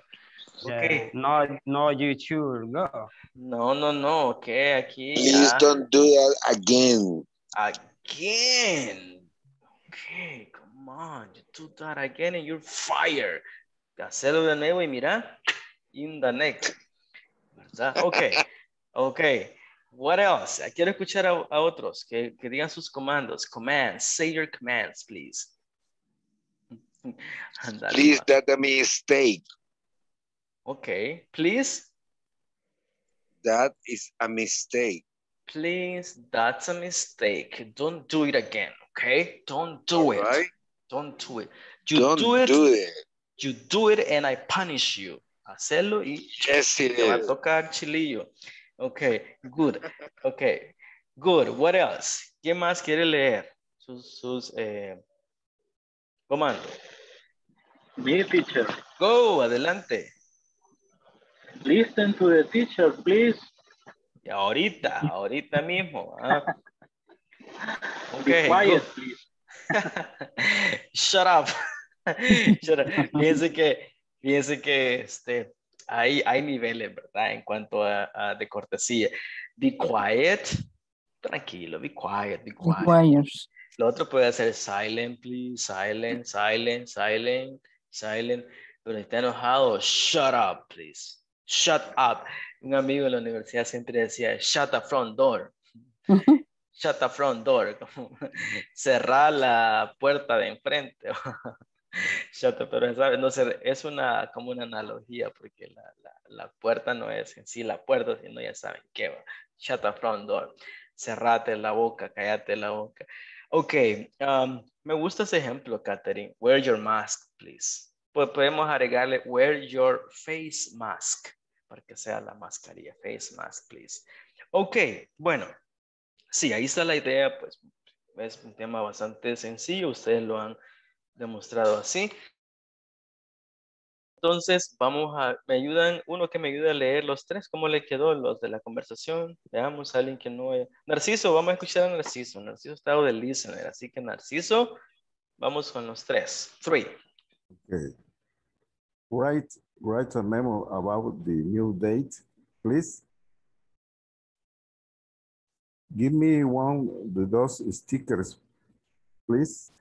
Yeah. Okay. No, you should go. No, okay, aquí. Please don't do that again. Again. Okay, come on, you do that again and you're fired. Hacelo de nuevo y mira, in the neck. Okay, okay. What else? Quiero escuchar a otros que digan sus comandos. Commands, say your commands, please. Please, that's a mistake. Okay, please. That is a mistake. Please, that's a mistake. Don't do it again, okay? Don't do it. Right? Don't do it. You don't do it. You do it and I punish you. Hacelo y yes, it te va a tocar chilillo. Okay, good. Okay, good. What else? ¿Qué más quiere leer? Sus comando. Me, teacher. Go, adelante. Listen to the teacher, please. Y ahorita mismo. Okay. Be quiet, please. Shut up. Shut up. Fíjense que hay niveles, ¿verdad? En cuanto a de cortesía. Be quiet. Tranquilo, be quiet, be quiet. Be quiet. Lo otro puede hacer silent, please, silent, silent, silent, silent. Pero está enojado, shut up, please. Shut up. Un amigo de la universidad siempre decía, shut the front door. Shut the front door. Como cerrar la puerta de enfrente. Shut up, pero ¿sabes? No, es como una analogía porque la puerta no es en sí la puerta, sino ya saben qué va. Shut the front door. Cerrate la boca, cállate la boca. Ok, me gusta ese ejemplo, Catherine. Wear your mask, please. Pues podemos agregarle wear your face mask, para que sea la mascarilla. Face mask, please. Ok, bueno. Sí, ahí está la idea. Pues es un tema bastante sencillo. Ustedes lo han demostrado así. Entonces, vamos a, me ayudan, uno que me ayuda a leer los tres, ¿cómo le quedó los de la conversación? Veamos a alguien que no haya. Narciso, vamos a escuchar a Narciso. Narciso está de listener, así que Narciso, vamos con los tres. Three. Okay. Write a memo about the new date, please. Give me one of those stickers, please.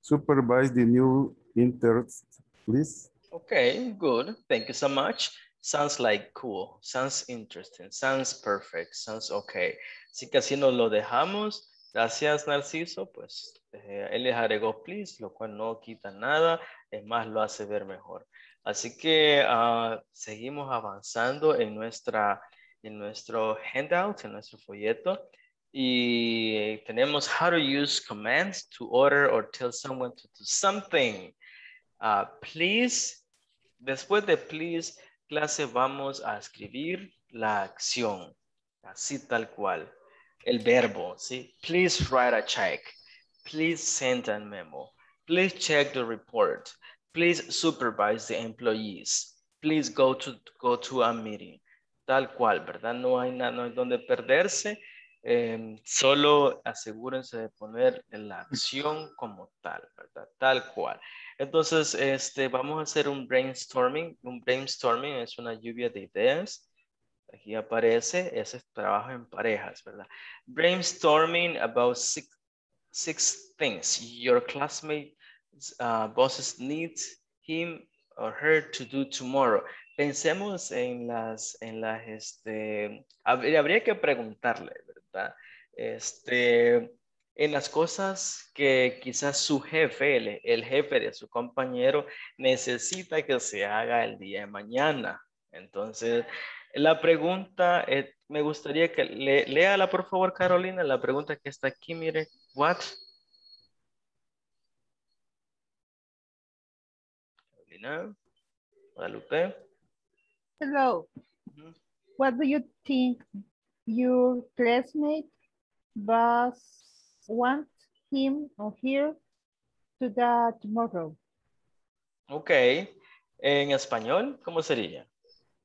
Supervise the new interest, please. Okay, good. Thank you so much. Sounds like cool. Sounds interesting. Sounds perfect. Sounds okay. Así que así nos lo dejamos. Gracias, Narciso. Pues él les agregó please, lo cual no quita nada. Es más, lo hace ver mejor. Así que seguimos avanzando en, nuestro handout, en nuestro folleto. Y tenemos how to use commands to order or tell someone to do something. Please, después de please, clase, vamos a escribir la acción, así tal cual, el verbo, ¿sí? Please write a check, please send a memo, please check the report, please supervise the employees, please go to a meeting, tal cual, ¿verdad? No hay nada, no hay donde perderse, solo asegúrense de poner la acción como tal, ¿verdad? Tal cual. Entonces, vamos a hacer un brainstorming. Un brainstorming es una lluvia de ideas. Aquí aparece, ese es trabajo en parejas, ¿verdad? Brainstorming about six things your classmate bosses needs him or her to do tomorrow. Pensemos en las habría que preguntarle, ¿verdad? En las cosas que quizás su jefe, el jefe de su compañero, necesita que se haga el día de mañana. Entonces, la pregunta, me gustaría que léala, por favor, Carolina, la pregunta que está aquí, mire, what? Carolina, Guadalupe. Hello. Mm-hmm. What do you think your classmate was want him or her to do tomorrow? Ok. En español, ¿cómo sería?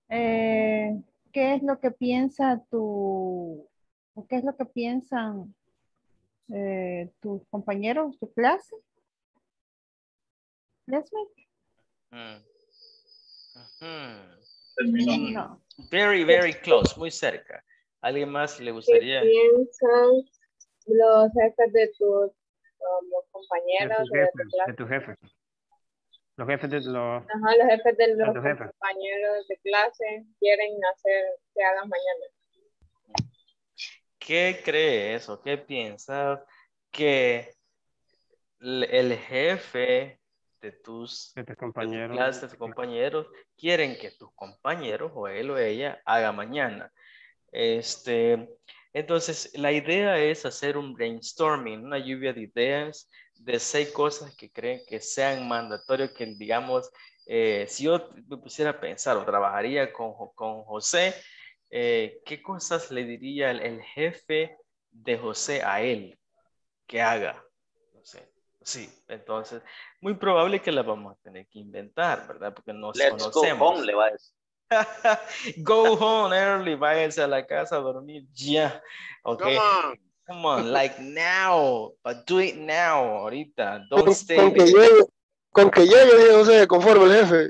¿Qué es lo que piensa qué es lo que piensan tus compañeros, tu clase? Classmate. Mm. Uh-huh. No. Very, very close, muy cerca. ¿Alguien más le gustaría? ¿Qué piensan los jefes de tus compañeros, de tu jefe? Los jefes de los... Ajá, los jefes de los compañeros de clase quieren hacer que hagan mañana. ¿Qué crees o qué piensas que el jefe de tus compañeros quieren que tus compañeros o él o ella haga mañana? Entonces, la idea es hacer un brainstorming, una lluvia de ideas de 6 cosas que creen que sean mandatorios, que digamos, si yo me pusiera a pensar o trabajaría con José, ¿qué cosas le diría el jefe de José a él que haga? No sé. Sí, entonces, muy probable que las vamos a tener que inventar, ¿verdad? Porque no conocemos. Go home, le va a decir. Go home early, váyanse a la casa a dormir ya. Yeah. Okay. Come on, like now, but do it now, ahorita. Don't stay. Con que llegue, no se conforme el jefe.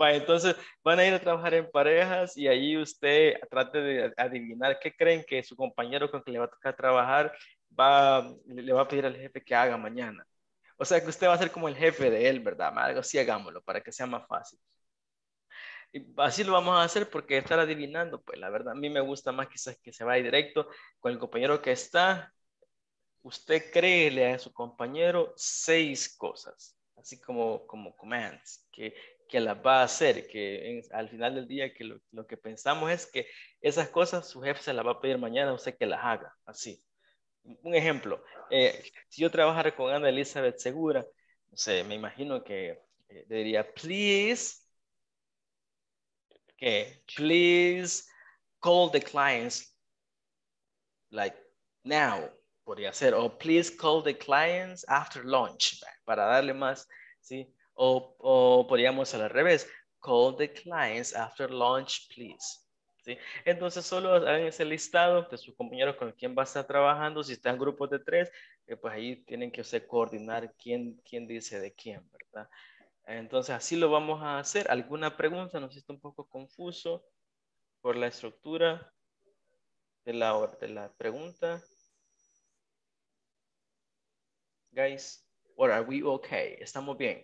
Entonces van a ir a trabajar en parejas y allí usted trate de adivinar qué creen que su compañero con que le va a tocar trabajar le va a pedir al jefe que haga mañana. O sea que usted va a ser como el jefe de él, ¿verdad? Algo así, hagámoslo para que sea más fácil. Así lo vamos a hacer porque estar adivinando, pues la verdad a mí me gusta más quizás que se vaya directo con el compañero que está. Usted créele a su compañero 6 cosas, así como commands, que las va a hacer, que al final del día que lo que pensamos es que esas cosas su jefe se las va a pedir mañana, usted que las haga, así. un ejemplo, si yo trabajara con Ana Elizabeth Segura, no sé, me imagino que diría, please, okay, please call the clients like now, podría ser, o please call the clients after lunch, para darle más, ¿sí? O podríamos al revés, call the clients after lunch, please. ¿Sí? Entonces solo hagan ese listado de sus compañeros con quien va a estar trabajando. Si están grupos de tres, pues ahí tienen que usted coordinar quién dice de quién, ¿verdad? Entonces así lo vamos a hacer. ¿Alguna pregunta? Nos está un poco confuso por la estructura de la pregunta. Guys, or are we okay? ¿Estamos bien?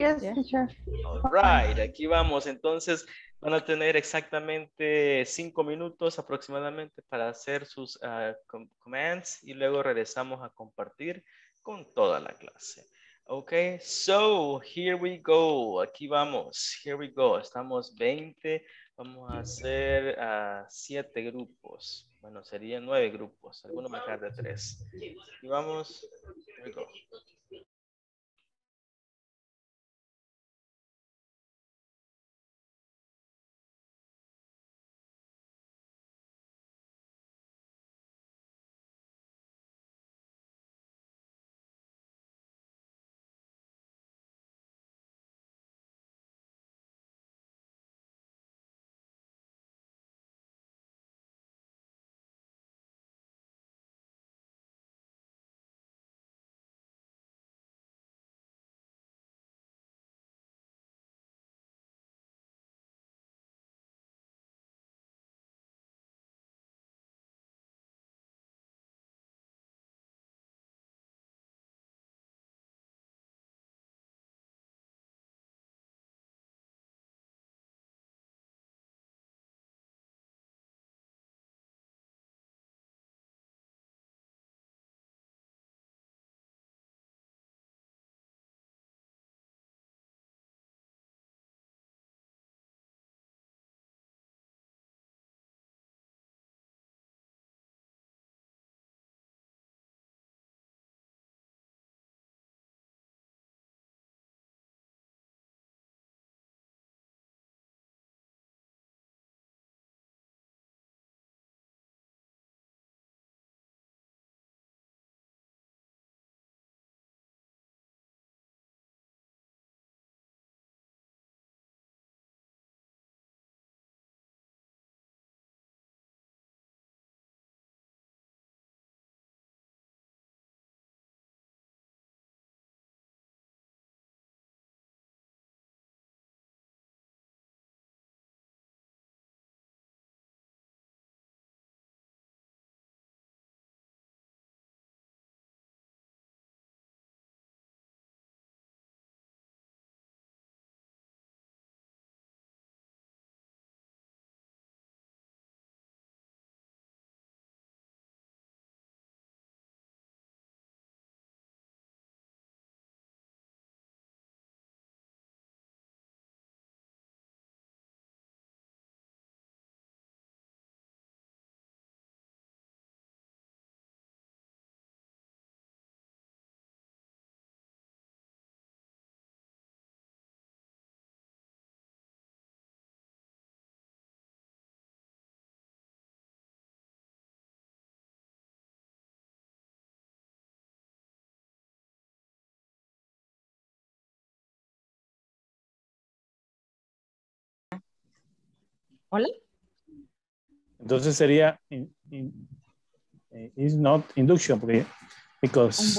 Yes, teacher. All right, aquí vamos. Entonces van a tener exactamente 5 minutos aproximadamente para hacer sus comments y luego regresamos a compartir con toda la clase. Okay, so here we go. Aquí vamos. Here we go. Estamos 20. Vamos a hacer 7 grupos. Bueno, serían 9 grupos. Algunos me quedan de 3. Y vamos. Here we go. Hola. Entonces sería it's not induction because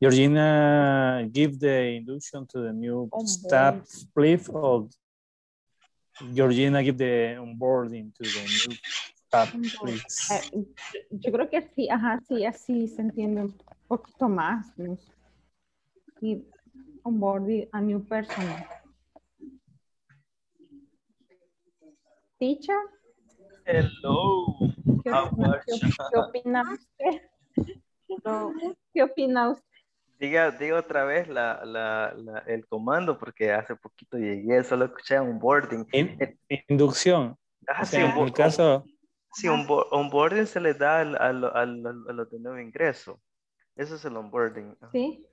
Georgina give the induction to the new staff brief, or Georgina give the onboarding to the new staff brief. Yo creo que sí, ajá, sí, así se entiende un poquito más. Give onboarding a new person. Teacher? Hello. ¿Qué opina usted? No. ¿Qué opina usted? Diga otra vez el comando porque hace poquito llegué, solo escuché onboarding. Inducción. Ah, o sea, sí, en el caso Sí, onboarding se le da a los de nuevo ingreso. Ese es el onboarding. Sí,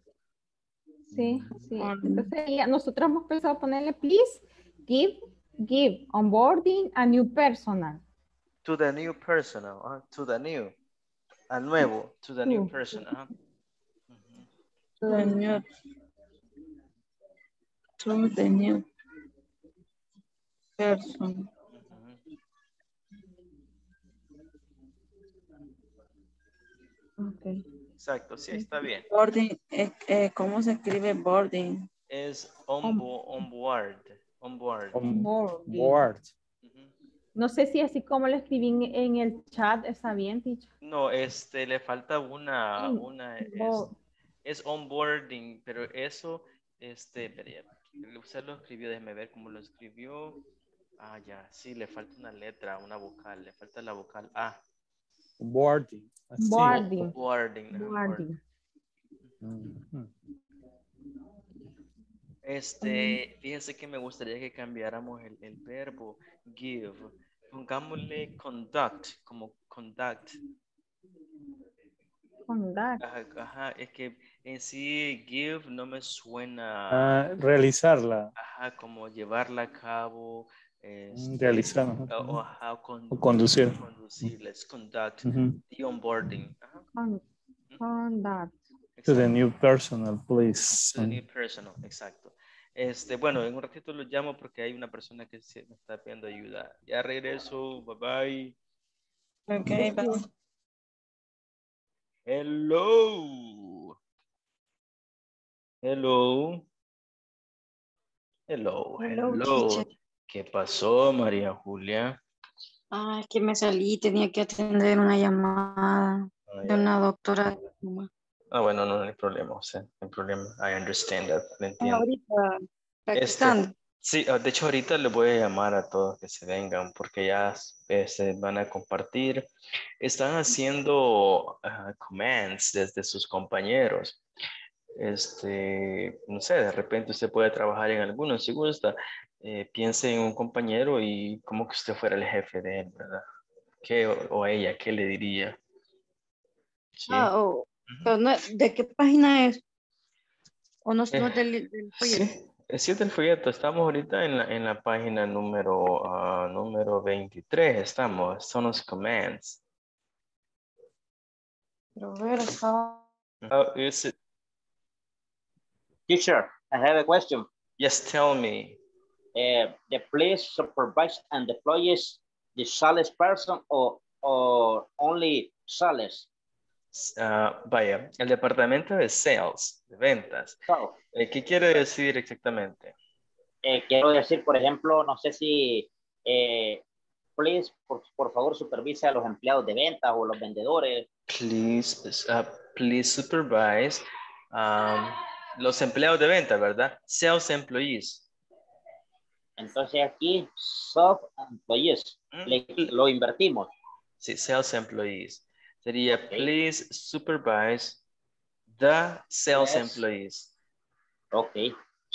sí, sí. Entonces nosotros hemos pensado ponerle please give onboarding a new personal. To the new personal, to the new. Al nuevo, to the new personal. To the new. To the new person. Okay. Exacto, sí, está bien. Boarding, ¿cómo se escribe boarding? Es onboard. No sé si así como lo escribí en el chat está bien, teacher. No, le falta una es onboarding, pero eso, usted lo escribió, déjeme ver cómo lo escribió. Ah, ya, sí, le falta una letra, una vocal, le falta la vocal A. Boarding. Boarding. Fíjese que me gustaría que cambiáramos el verbo give. Pongámosle conduct, como conduct. Conduct. Ajá, es que en sí give no me suena. Realizarla. Ajá, como llevarla a cabo. Realizar o conducir. Let's conduct the onboarding. Conduct. To the new personal, please. To the new personal, exacto. Bueno, en un ratito lo llamo porque hay una persona que se me está pidiendo ayuda. Ya regreso, bye bye. Okay, bye. Hello. ¿Qué pasó, María Julia? Ah, que me salí, tenía que atender una llamada de una doctora. Ah, bueno, no hay problema, o sea, no hay problema. I understand that, lo entiendo. Ahorita, Pakistán. Sí, de hecho ahorita les voy a llamar a todos que se vengan porque ya se van a compartir. Están haciendo comments desde sus compañeros. No sé, de repente usted puede trabajar en alguno, si gusta. Piense en un compañero y como que usted fuera el jefe de él, ¿verdad? ¿Qué o ella? ¿Qué le diría? Sí. Pero no, ¿de qué página es? ¿O no es del folleto? Sí, es del folleto. Estamos ahorita en la página número 23. Estamos. Son los comments. Pero ver, is it... Teacher, I have a question. Yes, tell me. The police supervise and deploys the sales person or only sales? Vaya, el departamento de sales, de ventas. So, ¿qué quiere decir exactamente? Quiero decir, por ejemplo, no sé si please, por favor, supervise a los empleados de ventas o los vendedores. Please supervise los empleados de ventas, ¿verdad? Sales employees. Entonces aquí, sales employees, lo invertimos. Sí, sales employees. Sería, okay. Please supervise the sales employees. Ok.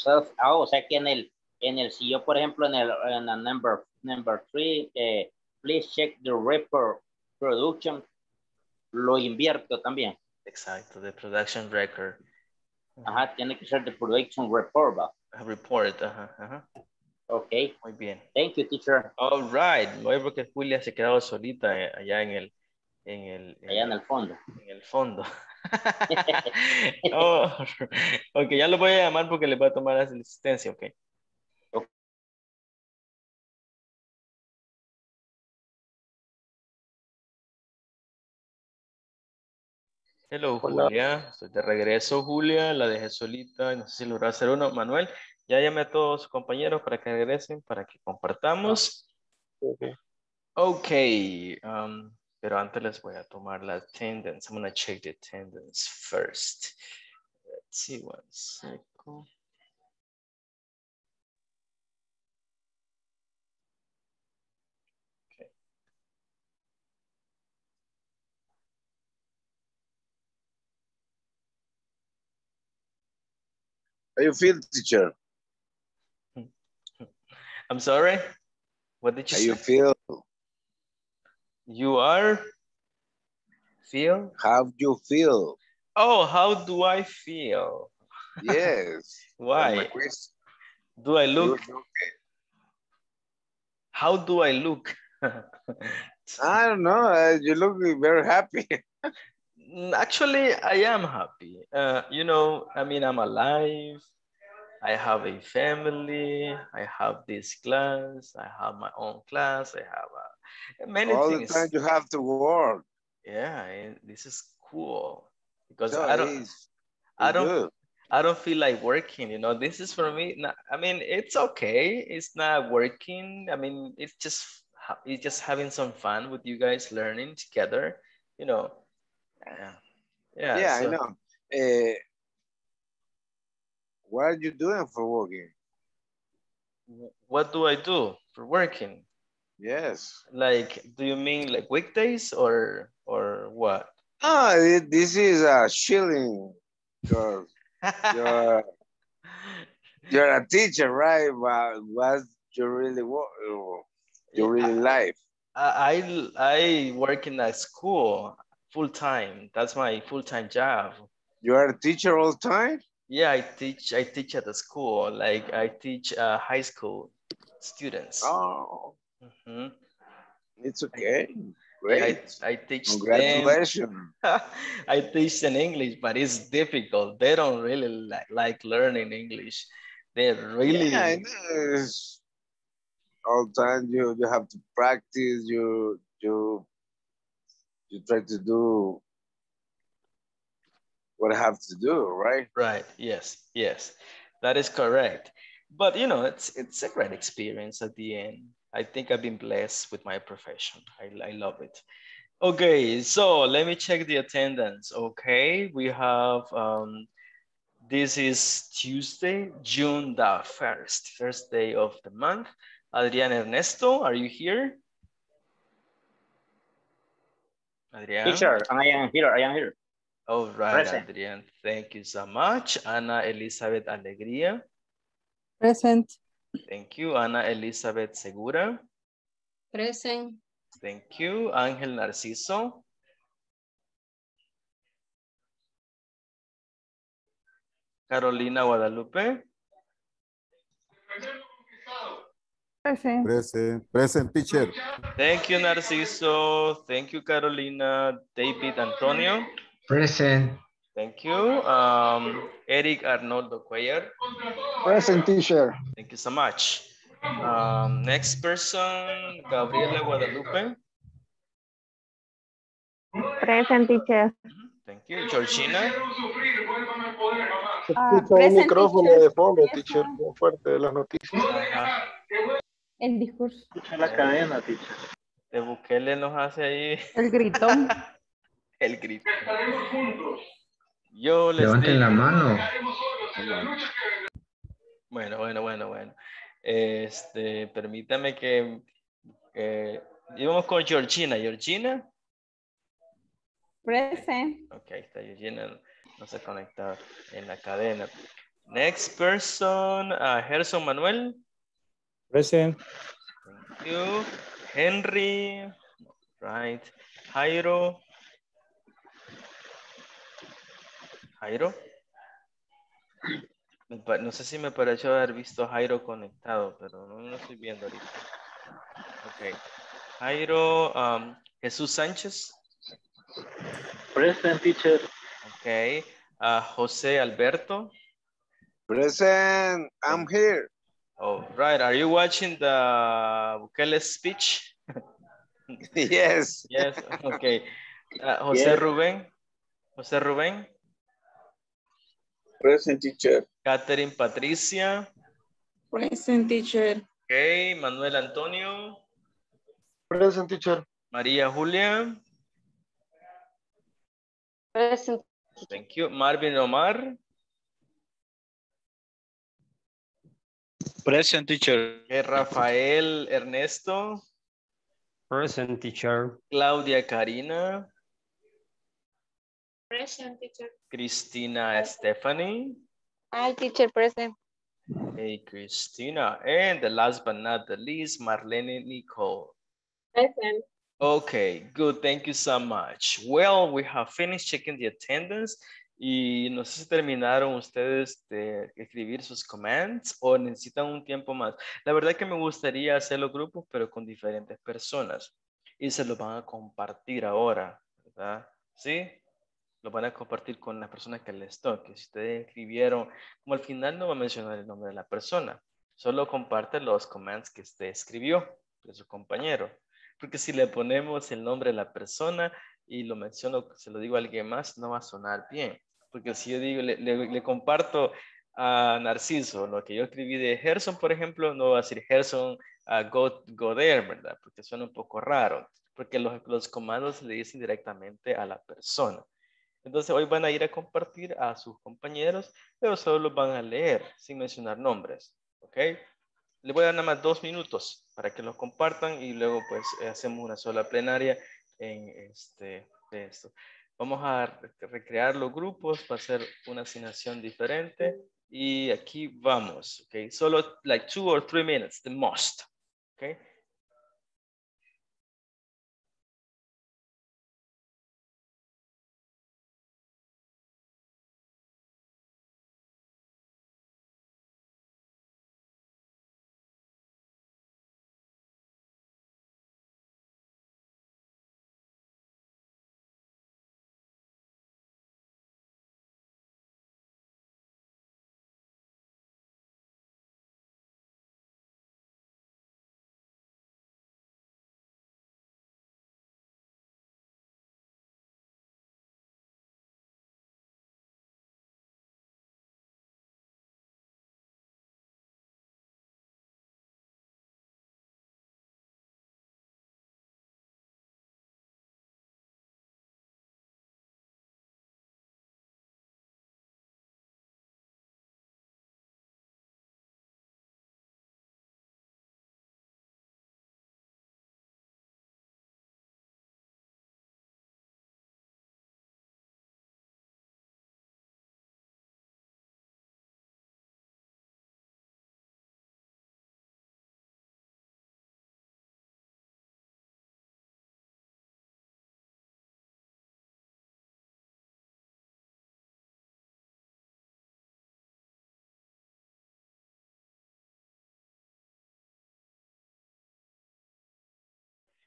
O sea que en el, si yo, por ejemplo, en la number 3, please check the record production, lo invierto también. Exacto, the production record. Ajá, tiene que ser the production report. Report, ajá. Ok. Muy bien. Thank you, teacher. All right. No, porque Julia se ha quedado solita allá allá en el fondo. En el fondo. Ok, ya lo voy a llamar porque le voy a tomar la asistencia, ok. Hello, hola. Julia. Estoy de regreso, Julia. La dejé solita. No sé si logró hacer uno. Manuel. Ya llamé a todos sus compañeros para que regresen, para que compartamos. Ok. Pero antes les voy a tomar la attendance. I'm going to check the attendance first. Let's see, 1 second. Okay. How you feel, teacher? I'm sorry? What did you say? How you feel? You are? Feel? How do you feel? Oh, how do I feel? Yes. Why? Do I look? How do I look? I don't know. You look very happy. Actually, I am happy. You know, I mean, I'm alive. I have a family. I have this class. I have my own class. I have many all things. All the time you have to work. Yeah, this is cool because so I don't feel like working. You know, this is for me. I mean, it's okay. It's not working. I mean, it's just having some fun with you guys, learning together. You know. Yeah, so. I know. What are you doing for working? What do I do for working? Yes. Like, do you mean like weekdays or what? No, this is a chilling. You're a teacher, right? But what's your really life? I work in a school full time. That's my full time job. You are a teacher all the time? Yeah, I teach at the school. Like I teach high school students. Oh. Mm-hmm. It's okay. Great. I teach Congratulations. Them. I teach them English, but it's difficult. They don't really like learning English. They really. Yeah, I know. All the time you have to practice. You try to do what I have to do, right? Right. Yes. That is correct. But you know, it's a great experience at the end. I think I've been blessed with my profession. I love it. Okay, so let me check the attendance. Okay, we have, this is Tuesday, June the 1st, first day of the month. Adrian Ernesto, are you here? Adrian? Teacher, I am here. All right, present. Adrian, thank you so much. Ana Elizabeth Alegría. Present. Thank you. Ana Elizabeth Segura. Present. Thank you. Ángel Narciso. Carolina Guadalupe. Present. Present, teacher. Thank you, Narciso. Thank you, Carolina. David Antonio. Present. Thank you. Eric Arnoldo Cuellar. Present, teacher. Thank you so much. Next person, Gabriela Guadalupe. Present, teacher. Thank you. Georgina. Present, teacher. El discurso. La cadena, teacher. De Bukele nos hace ahí. El gritón. El grito. Yo les levanten digo. La mano. Bueno. Permítame que íbamos con Georgina. Georgina. Present. Ok, está Georgina. No se conecta en la cadena. Next person, Gerson Manuel. Present. Thank you. Henry. Right. Jairo, no sé si me pareció haber visto Jairo conectado, pero no lo estoy viendo ahorita. Ok. Jairo, Jesús Sánchez. Present, teacher. Ok. José Alberto. Present, I'm here. Oh, right. Are you watching the Bukele speech? Yes. Yes, ok. José yes. Rubén. José Rubén. Present, teacher. Catherine Patricia. Present, teacher. Okay, Manuel Antonio. Present, teacher. Maria Julia. Present. Thank you. Marvin Omar. Present, teacher. Rafael Ernesto. Present, teacher. Claudia Karina. Present, teacher. Cristina Stephanie. Hi, teacher, present. Hey, Cristina. And the last but not the least, Marlene Nicole. Present. Okay, good. Thank you so much. Well, we have finished checking the attendance. Y no sé si terminaron ustedes de escribir sus comments o necesitan un tiempo más. La verdad es que me gustaría hacer los grupos, pero con diferentes personas. Y se los van a compartir ahora, ¿verdad? ¿Sí? Lo van a compartir con las personas que les toque. Si ustedes escribieron, como al final no va a mencionar el nombre de la persona. Solo comparte los comments que usted escribió de su compañero. Porque si le ponemos el nombre de la persona y lo menciono, se lo digo a alguien más, no va a sonar bien. Porque si yo digo, le comparto a Narciso lo que yo escribí de Gerson, por ejemplo, no va a decir Gerson Goder, ¿verdad? Porque suena un poco raro. Porque los comandos se le dicen directamente a la persona. Entonces hoy van a ir a compartir a sus compañeros, pero solo los van a leer sin mencionar nombres. ¿Ok? Les voy a dar nada más 2 minutos para que los compartan y luego pues hacemos una sola plenaria en de esto. Vamos a recrear los grupos para hacer una asignación diferente y aquí vamos, okay? Solo like 2 or 3 minutes, the most, okay?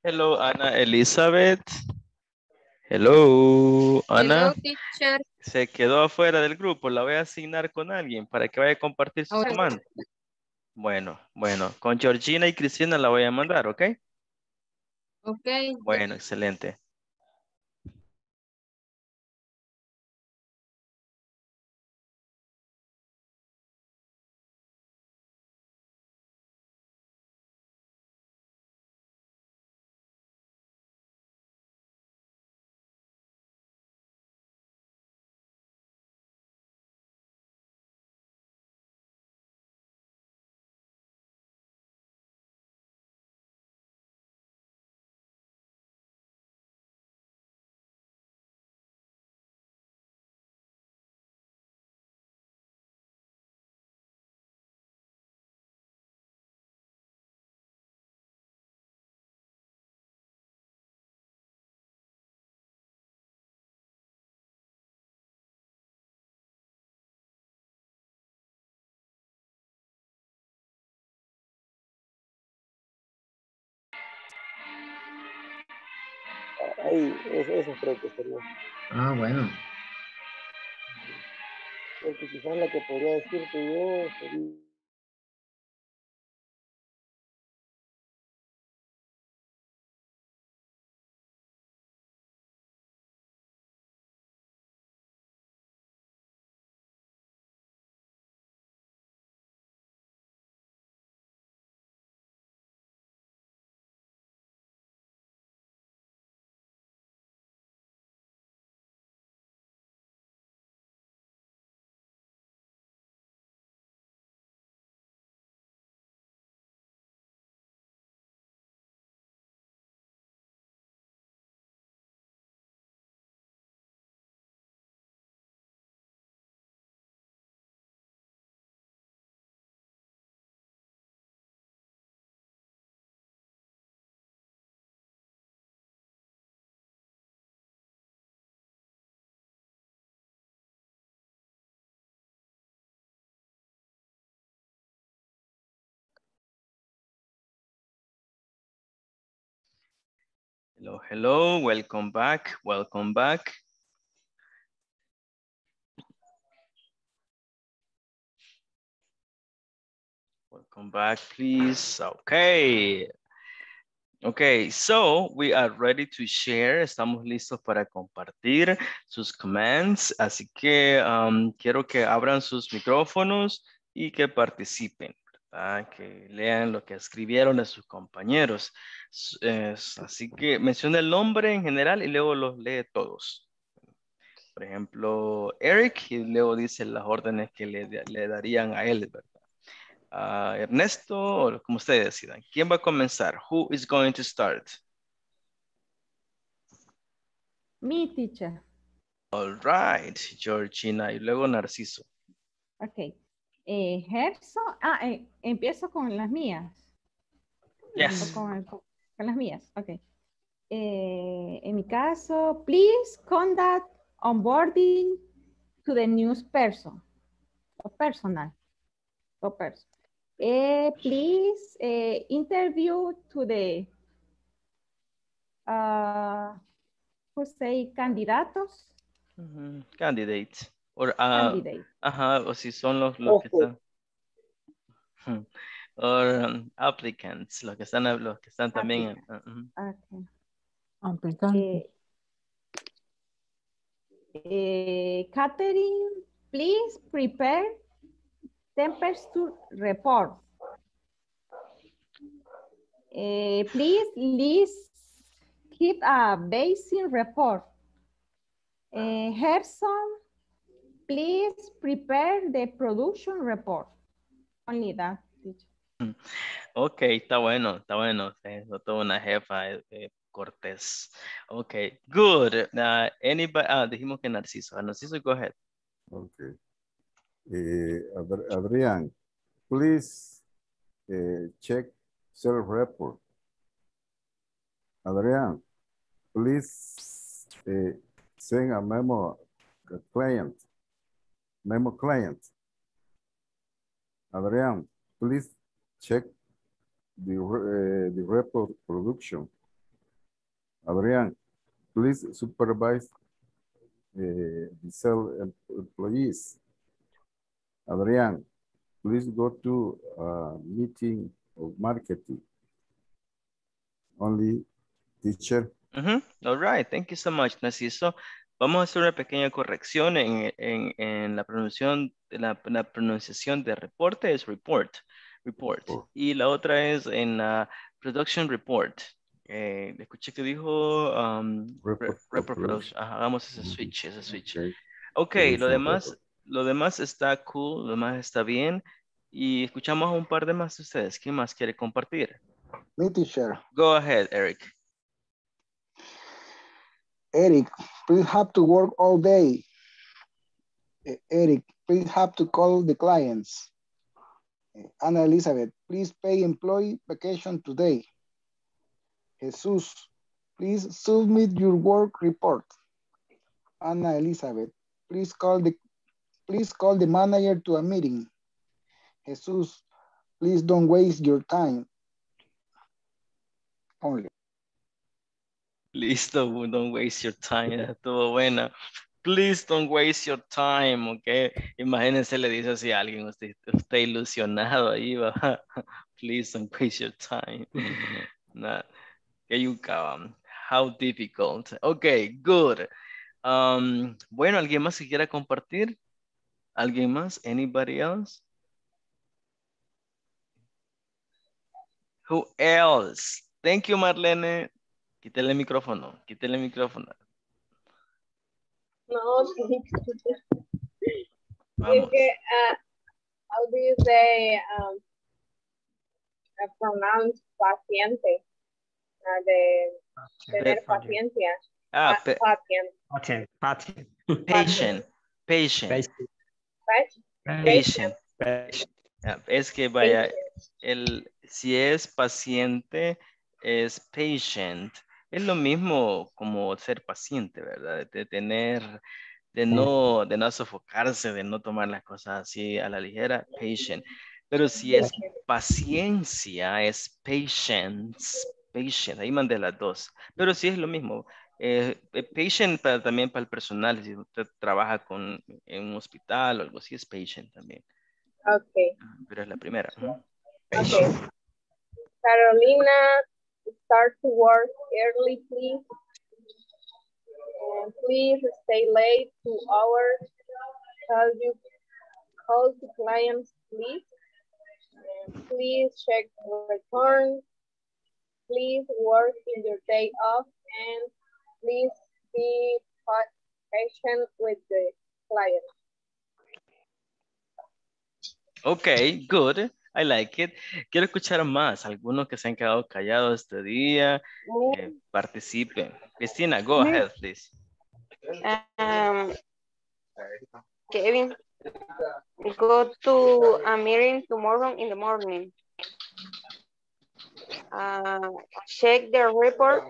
Hello, Ana Elizabeth. Hello, Ana. Hello, teacher. Se quedó afuera del grupo. La voy a asignar con alguien para que vaya a compartir sus comandos. Bueno. Con Georgina y Cristina la voy a mandar, ¿ok? Ok. Bueno, excelente. Ahí, eso creo que sería. Ah, bueno. Porque quizás la que podría decirte yo sería... Hello, hello, welcome back, welcome back. Welcome back, please. Okay. Okay, so we are ready to share. Estamos listos para compartir sus comments. Así que quiero que abran sus micrófonos y que participen. Que lean lo que escribieron a sus compañeros. Así que menciona el nombre en general y luego los lee todos. Por ejemplo, Eric, y luego dice las órdenes que le darían a él, ¿verdad? Ernesto, o como ustedes decidan. ¿Quién va a comenzar? Who is going to start? Me, teacher. All right, Georgina, y luego Narciso. Ok. Ejerzo, empiezo con las mías. Yes. Con las mías, ok. En mi caso, please conduct onboarding to the new person. O personal. O person. Please interview to the who say candidatos. Mm-hmm. Candidates. Or, ajá, o si son los que están, or applicants, los que están también. Catherine, please prepare temperature report. Please keep a basin report. Herson, please prepare the production report. Only that. Ok, está bueno, está bueno. Notó una jefa cortés. Ok, good. Anybody, dijimos que Narciso. Narciso, go ahead. Ok. Adrián, please check self-report. Adrián, please send a memo to client. Memo client. Adrián, please check the report production. Adrián, please supervise the cell employees. Adrián, please go to a meeting of marketing. Only teacher. Mm-hmm. All right, thank you so much, Narciso. Vamos a hacer una pequeña corrección en la pronunciación de reporte, es report, report. Oh. Y la otra es en la production report. Escuché que dijo report production. Ajá, hagamos ese switch, ese switch. Okay, okay, lo demás está cool, lo demás está bien. Y escuchamos a un par de más de ustedes. ¿Quién más quiere compartir? Me, teacher. Go ahead, Eric. Eric, please have to work all day. Eric, please have to call the clients. Ana Elizabeth, please pay employee vacation today. Jesus, please submit your work report. Ana Elizabeth, please call the manager to a meeting. Jesus, please don't waste your time. Only. Please don't waste your time. Estuvo buena. Please don't waste your time, ok. Imagínense, le dice así a alguien, usted ilusionado ahí, va. Please don't waste your time. Nah. How difficult. Ok, good. Bueno, ¿alguien más que quiera compartir? ¿Alguien más? Anybody else? Who else? Thank you, Marlene. Quítale el micrófono, quítale el micrófono. No, vamos. Que, how do you say pronounce paciente? De tener paciencia. Patient. Patient. Es que vaya, si es paciente, es patient. Es lo mismo como ser paciente, ¿verdad? De no sofocarse, de no tomar las cosas así a la ligera, patient. Pero si es paciencia, es patience, patient, ahí mandé las dos, pero sí es lo mismo. Patient también para el personal, si usted trabaja con, en un hospital o algo así, es patient también. Ok. Pero es la primera. ¿No? Okay. Carolina, start to work early, please. And please stay late 2 hours. Call to clients, please. And please check return. Please work in your day off, and please be patient with the client. Okay, good. I like it. Quiero escuchar más. Algunos que se han quedado callados este día, participen. Cristina, go ahead, please. Kevin, go to a meeting tomorrow in the morning. Check the report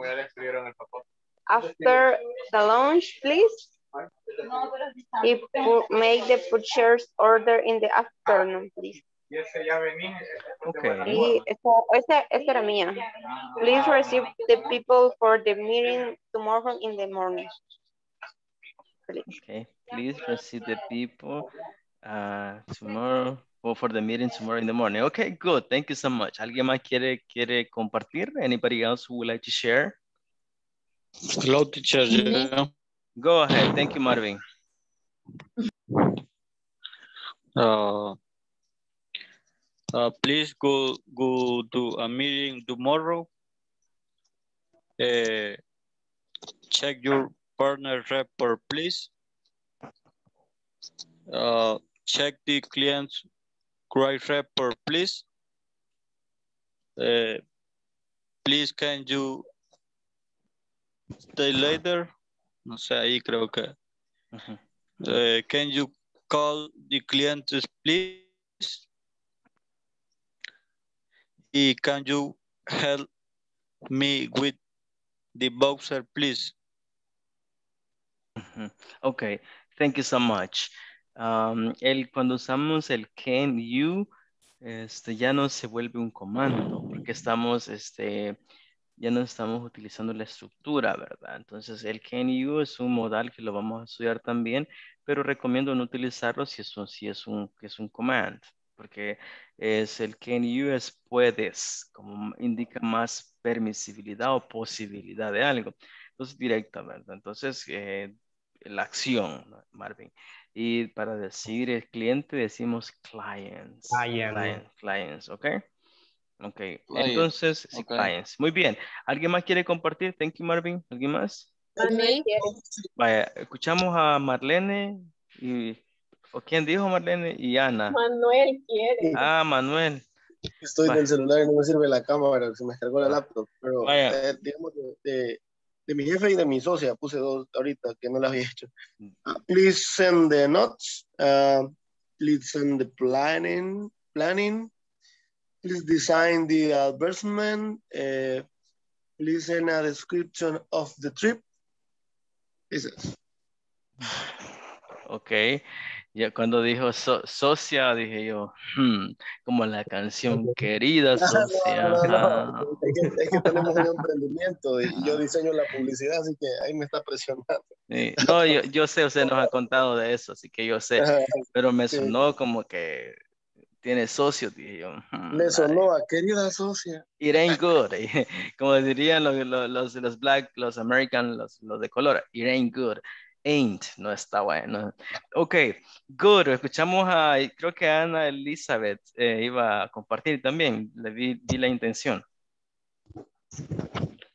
after the lunch, please. If make the purchase order in the afternoon, please. Okay. Esta era mía. Please receive the people for the meeting tomorrow in the morning. Please. Okay. Please receive the people tomorrow for the meeting tomorrow in the morning. Okay, good. Thank you so much. ¿Alguien más quiere compartir? Anybody else who would like to share? Hello, teacher. Go ahead. Thank you, Marvin. Please go to a meeting tomorrow. Check your partner report, please. Check the client's credit report, please. Please, can you stay later? No sé, ahí creo que. Can you call the client, please? Can you help me with the boxer, please? Okay, thank you so much. Cuando usamos el can you, ya no se vuelve un comando, porque estamos, ya no estamos utilizando la estructura, ¿verdad? Entonces el can you es un modal que lo vamos a estudiar también, pero recomiendo no utilizarlo si es un command. Porque es el can you es puedes, como indica más permisibilidad o posibilidad de algo. Entonces, directa, ¿verdad? Entonces, la acción, ¿no, Marvin? Y para decir el cliente decimos clients. Clients, ¿ok? Ok, clients. Entonces, sí, okay. Clients. Muy bien. ¿Alguien más quiere compartir? Thank you, Marvin. ¿Alguien más? Vaya, escuchamos a Marlene y... ¿O quién dijo, Marlene? Y Ana. Manuel quiere. Ah, Manuel. Estoy en el celular y no me sirve la cámara, se me descargó la laptop. Pero digamos de mi jefe y de mi socia, puse dos ahorita que no las había hecho. Please send the notes. Please send the planning. Please design the advertisement. Please send a description of the trip. Okay. Yo cuando dijo socia, dije yo, como la canción querida socia. No. Es que tenemos un emprendimiento y yo diseño la publicidad, así que ahí me está presionando. Sí. No, yo sé, usted nos ha contado de eso, así que yo sé, pero me sonó como que tiene socio, dije yo. Me sonó a querida socia. It ain't good, como dirían los black, los American, los de color, it ain't good. Ain't, no está bueno. Ok, good. Escuchamos a, creo que Ana Elizabeth iba a compartir también. Le di la intención.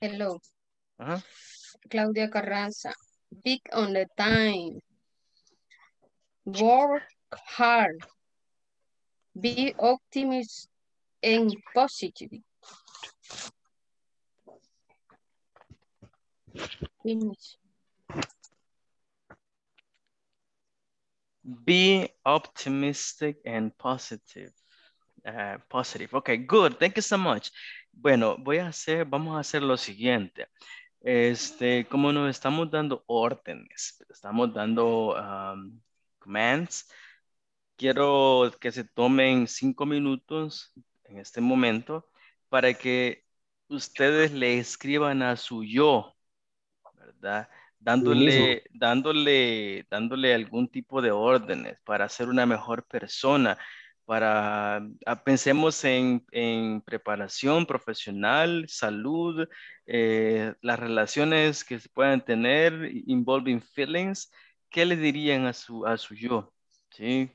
Hello. Ajá. Claudia Carranza. Pick on the time. Work hard. Be optimistic and positive. Finish. Be optimistic and positive. Positive. Okay, good. Thank you so much. Bueno, vamos a hacer lo siguiente. Como nos estamos dando órdenes, estamos dando commands, quiero que se tomen 5 minutos en este momento para que ustedes le escriban a su yo, ¿verdad? Dándole algún tipo de órdenes para ser una mejor persona, para, pensemos en preparación profesional, salud, las relaciones que se puedan tener, involving feelings. ¿Qué le dirían a su yo? ¿Sí?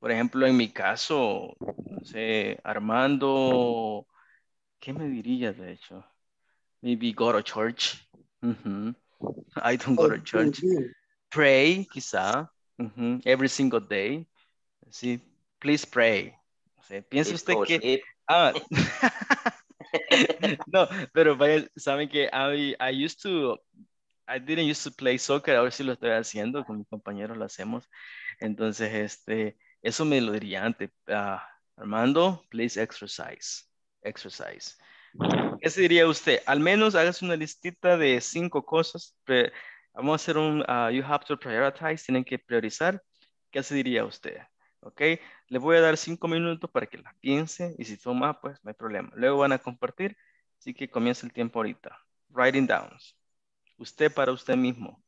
Por ejemplo, en mi caso, no sé, Armando, ¿qué me diría de hecho? Maybe go to church. Uh-huh. I don't go to church. Pray, quizá. Uh-huh. Every single day. Sí. Please pray. O sea, piensa usted que... Ah. No, pero saben que I didn't used to play soccer. Ahora sí lo estoy haciendo. Con mis compañeros lo hacemos. Entonces, eso me lo diría antes. Armando, please exercise. Exercise. ¿Qué se diría usted? Al menos hágase una listita de 5 cosas. Vamos a hacer un... you have to prioritize. Tienen que priorizar. ¿Qué se diría usted? Ok, les voy a dar 5 minutos para que las piensen y si son más, pues no hay problema. Luego van a compartir, así que comienza el tiempo ahorita. Writing downs. Usted para usted mismo.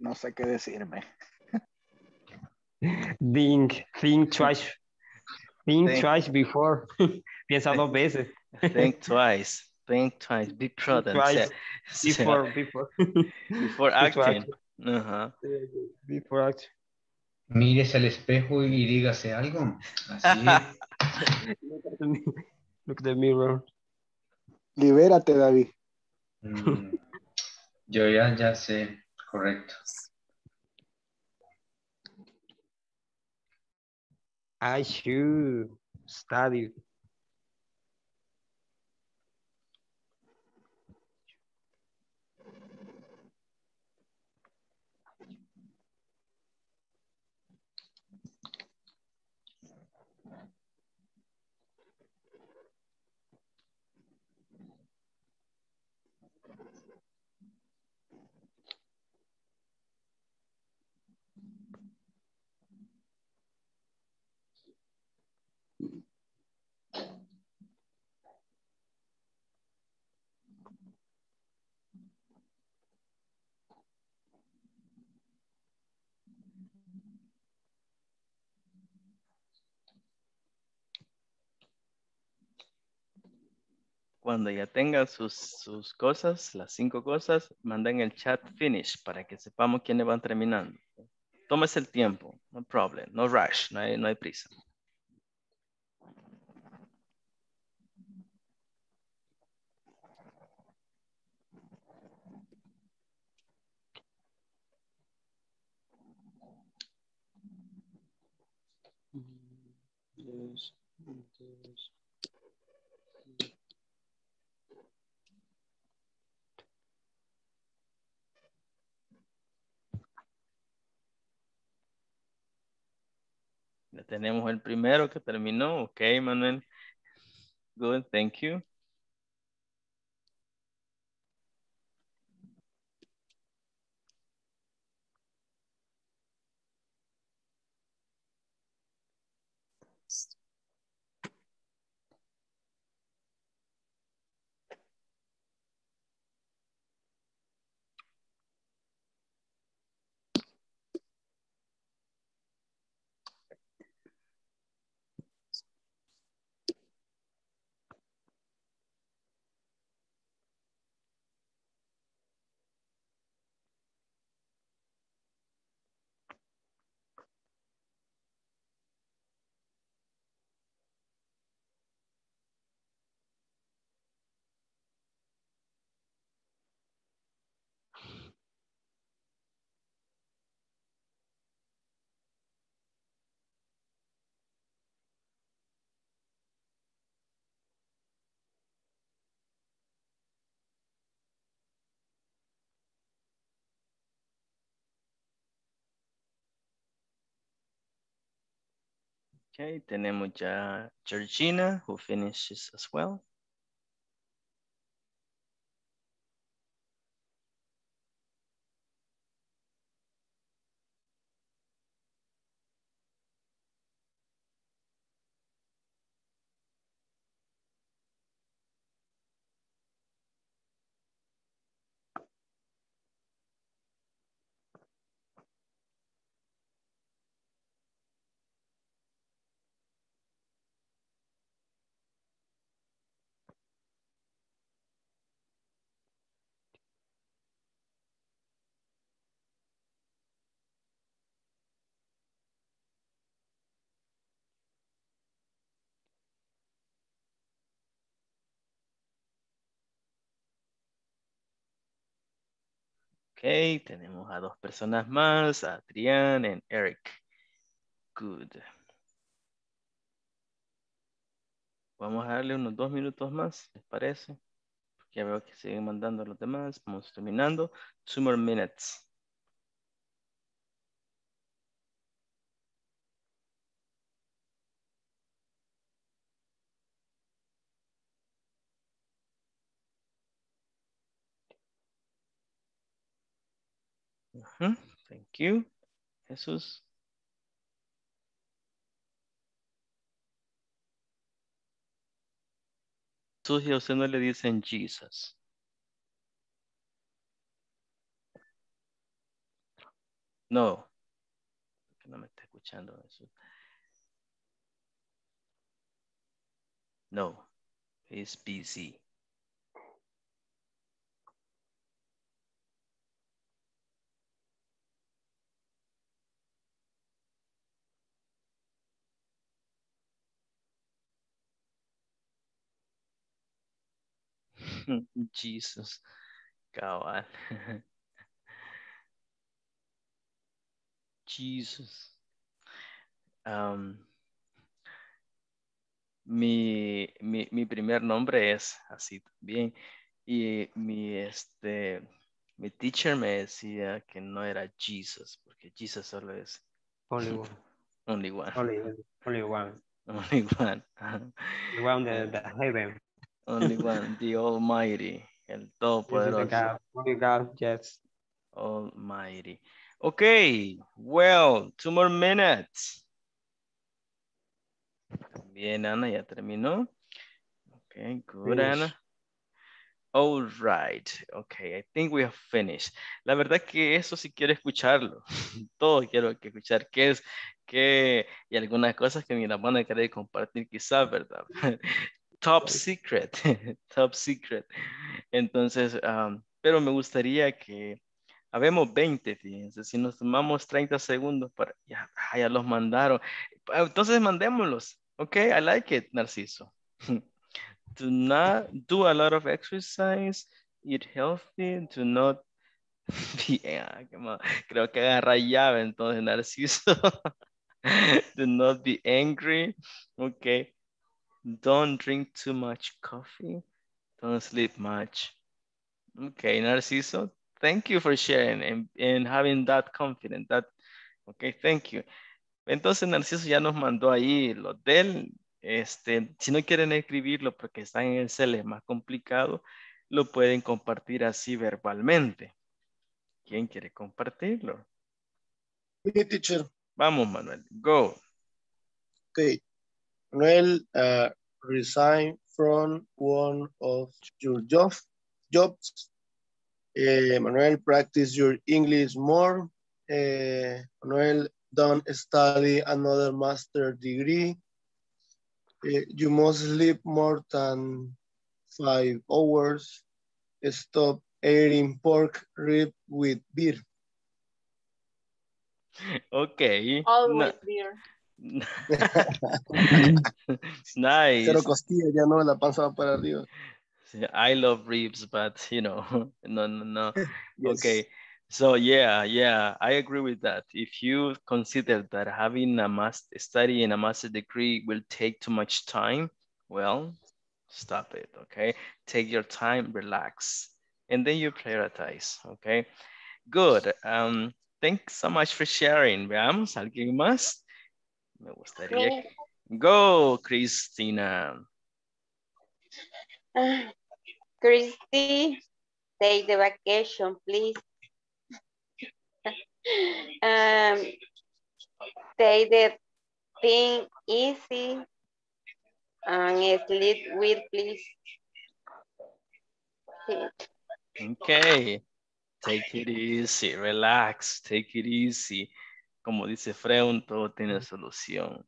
No sé qué decirme. Think twice before. Piensa 2 veces. Think twice. Be prudent. Twice. Before acting. Uh-huh. Before acting. Mírese al espejo y dígase algo. Así es. Look at the mirror. Libérate, David. Yo ya sé. Correcto. I should study. Cuando ya tengan sus cosas, las 5 cosas, manden el chat finish para que sepamos quiénes van terminando. Tómese el tiempo, no problem, no rush, no hay prisa. Yes. Tenemos el primero que terminó. Ok, Manuel. Good, thank you. Okay, tenemos ya Georgina, who finishes as well. Okay, tenemos a dos personas más, Adrián and Eric. Good. Vamos a darle unos 2 minutos más, ¿les parece? Porque ya veo que siguen mandando a los demás. Vamos terminando. 2 more minutes. Thank you, Jesus. Jesús y a usted no le dicen Jesus. No. No me está escuchando Jesús. No. He's busy. Jesus, cabal. Jesus. Mi primer nombre es así también. Y mi teacher me decía que no era Jesus, porque Jesus solo es only one. Only one. Only one. Only one. The one the heaven. Only one, the Almighty, el Todopoderoso. Only God, yes. Almighty. Okay, well, 2 more minutes. Bien, Ana, ya terminó. Okay, good, finish. Ana. All right. Okay, I think we have finished. La verdad que eso sí quiero escucharlo. Todo quiero escuchar qué es, qué, y algunas cosas que me las van a querer compartir quizás, ¿verdad? Top secret, top secret. Entonces, pero me gustaría que habemos 20, fíjense, si nos tomamos 30 segundos para, ya los mandaron. Entonces mandémoslos. Okay, I like it, Narciso. Do not do a lot of exercise, eat healthy, do not be, creo que agarra llave entonces, Narciso. Do not be angry, okay. Don't drink too much coffee. Don't sleep much. Okay, Narciso, thank you for sharing and having that confidence. That, okay, thank you. Entonces, Narciso ya nos mandó ahí lo de él. Si no quieren escribirlo porque están en el cel, es más complicado, lo pueden compartir así verbalmente. ¿Quién quiere compartirlo? Mi teacher. Vamos, Manuel, go. Okay. Manuel, resign from one of your jobs. Manuel, practice your English more. Manuel, don't study another master degree. You must sleep more than 5 hours. Stop eating pork rib with beer. Okay. Always beer. Nice. Pero costilla, ya no la pasaba para arriba. I love ribs, but you know, no. Yes. Okay, so yeah, I agree with that. If you consider that having a master study and a master degree will take too much time, well, stop it. Okay, take your time, relax, and then you prioritize. Okay, good. Thanks so much for sharing. Veamos, alguien más. Me gustaría Go, Christina. Christy, take the vacation, please. Take the thing easy and sleep with, please. Okay, take it easy, relax, take it easy. Como dice Freud, todo tiene solución.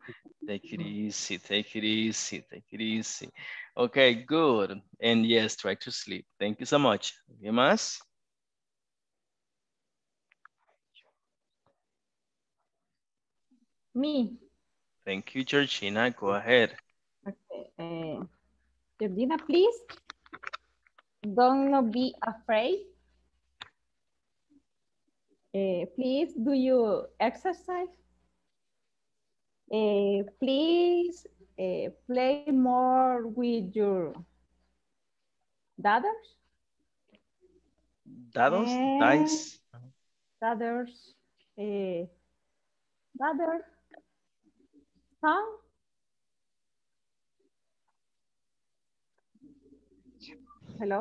Take it easy, take it easy, take it easy. Okay, good. And yes, try to sleep. Thank you so much. ¿Qué más? Me. Thank you, Georgina. Go ahead. Okay. Georgina, please. Don't be afraid. Please, do you exercise? Please play more with your daughters. Daughters, dice. Daughters, brother, son. Hello.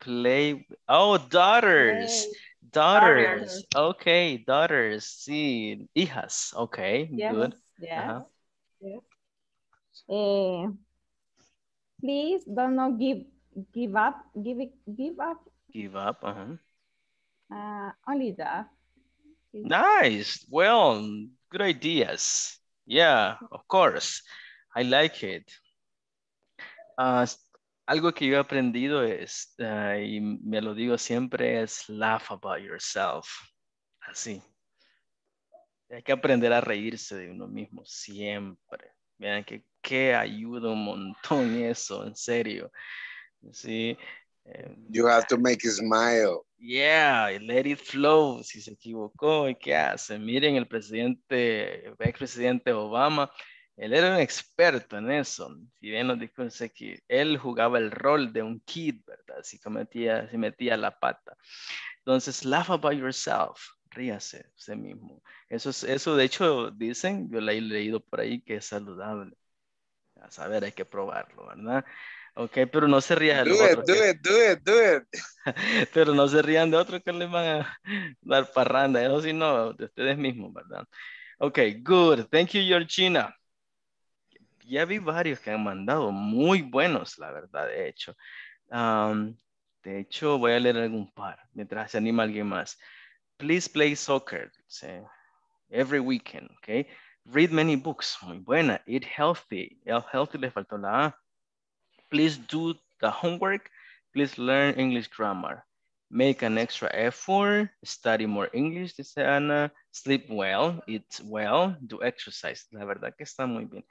Play. Oh, daughters. Daughters. Okay, daughters. Sí, hijas. Okay, yes, good. Yes. Yes. Please don't give up. Give up. Give up. Only that. Nice. Well, good ideas. Yeah, of course. I like it. Algo que yo he aprendido es, y me lo digo siempre, es laugh about yourself. Así. Hay que aprender a reírse de uno mismo siempre. Vean que ayuda un montón eso, en serio. Sí. You have to make it smile. Yeah, let it flow. Si se equivocó, ¿y qué hace? Miren, el expresidente Obama. Él era un experto en eso. Si bien nos dijo que él jugaba el rol de un kid, ¿verdad? Si metía la pata. Entonces, laugh about yourself. Ríase usted mismo. Eso de hecho, dicen, yo he leído por ahí que es saludable. A saber, hay que probarlo, ¿verdad? Ok, pero no se rían de otro. Do it. Pero no se rían de otro que les van a dar parranda. Eso sí, no, de ustedes mismos, ¿verdad? Ok, good. Thank you, Georgina. Ya vi varios que han mandado, muy buenos, la verdad, de hecho. De hecho, voy a leer algún par, mientras se anima alguien más. Please play soccer, every weekend, okay? Read many books, muy buena. Eat healthy, le faltó la A. Please do the homework. Please learn English grammar. Make an extra effort, study more English, dice Ana. Sleep well, eat well, do exercise. La verdad que está muy bien.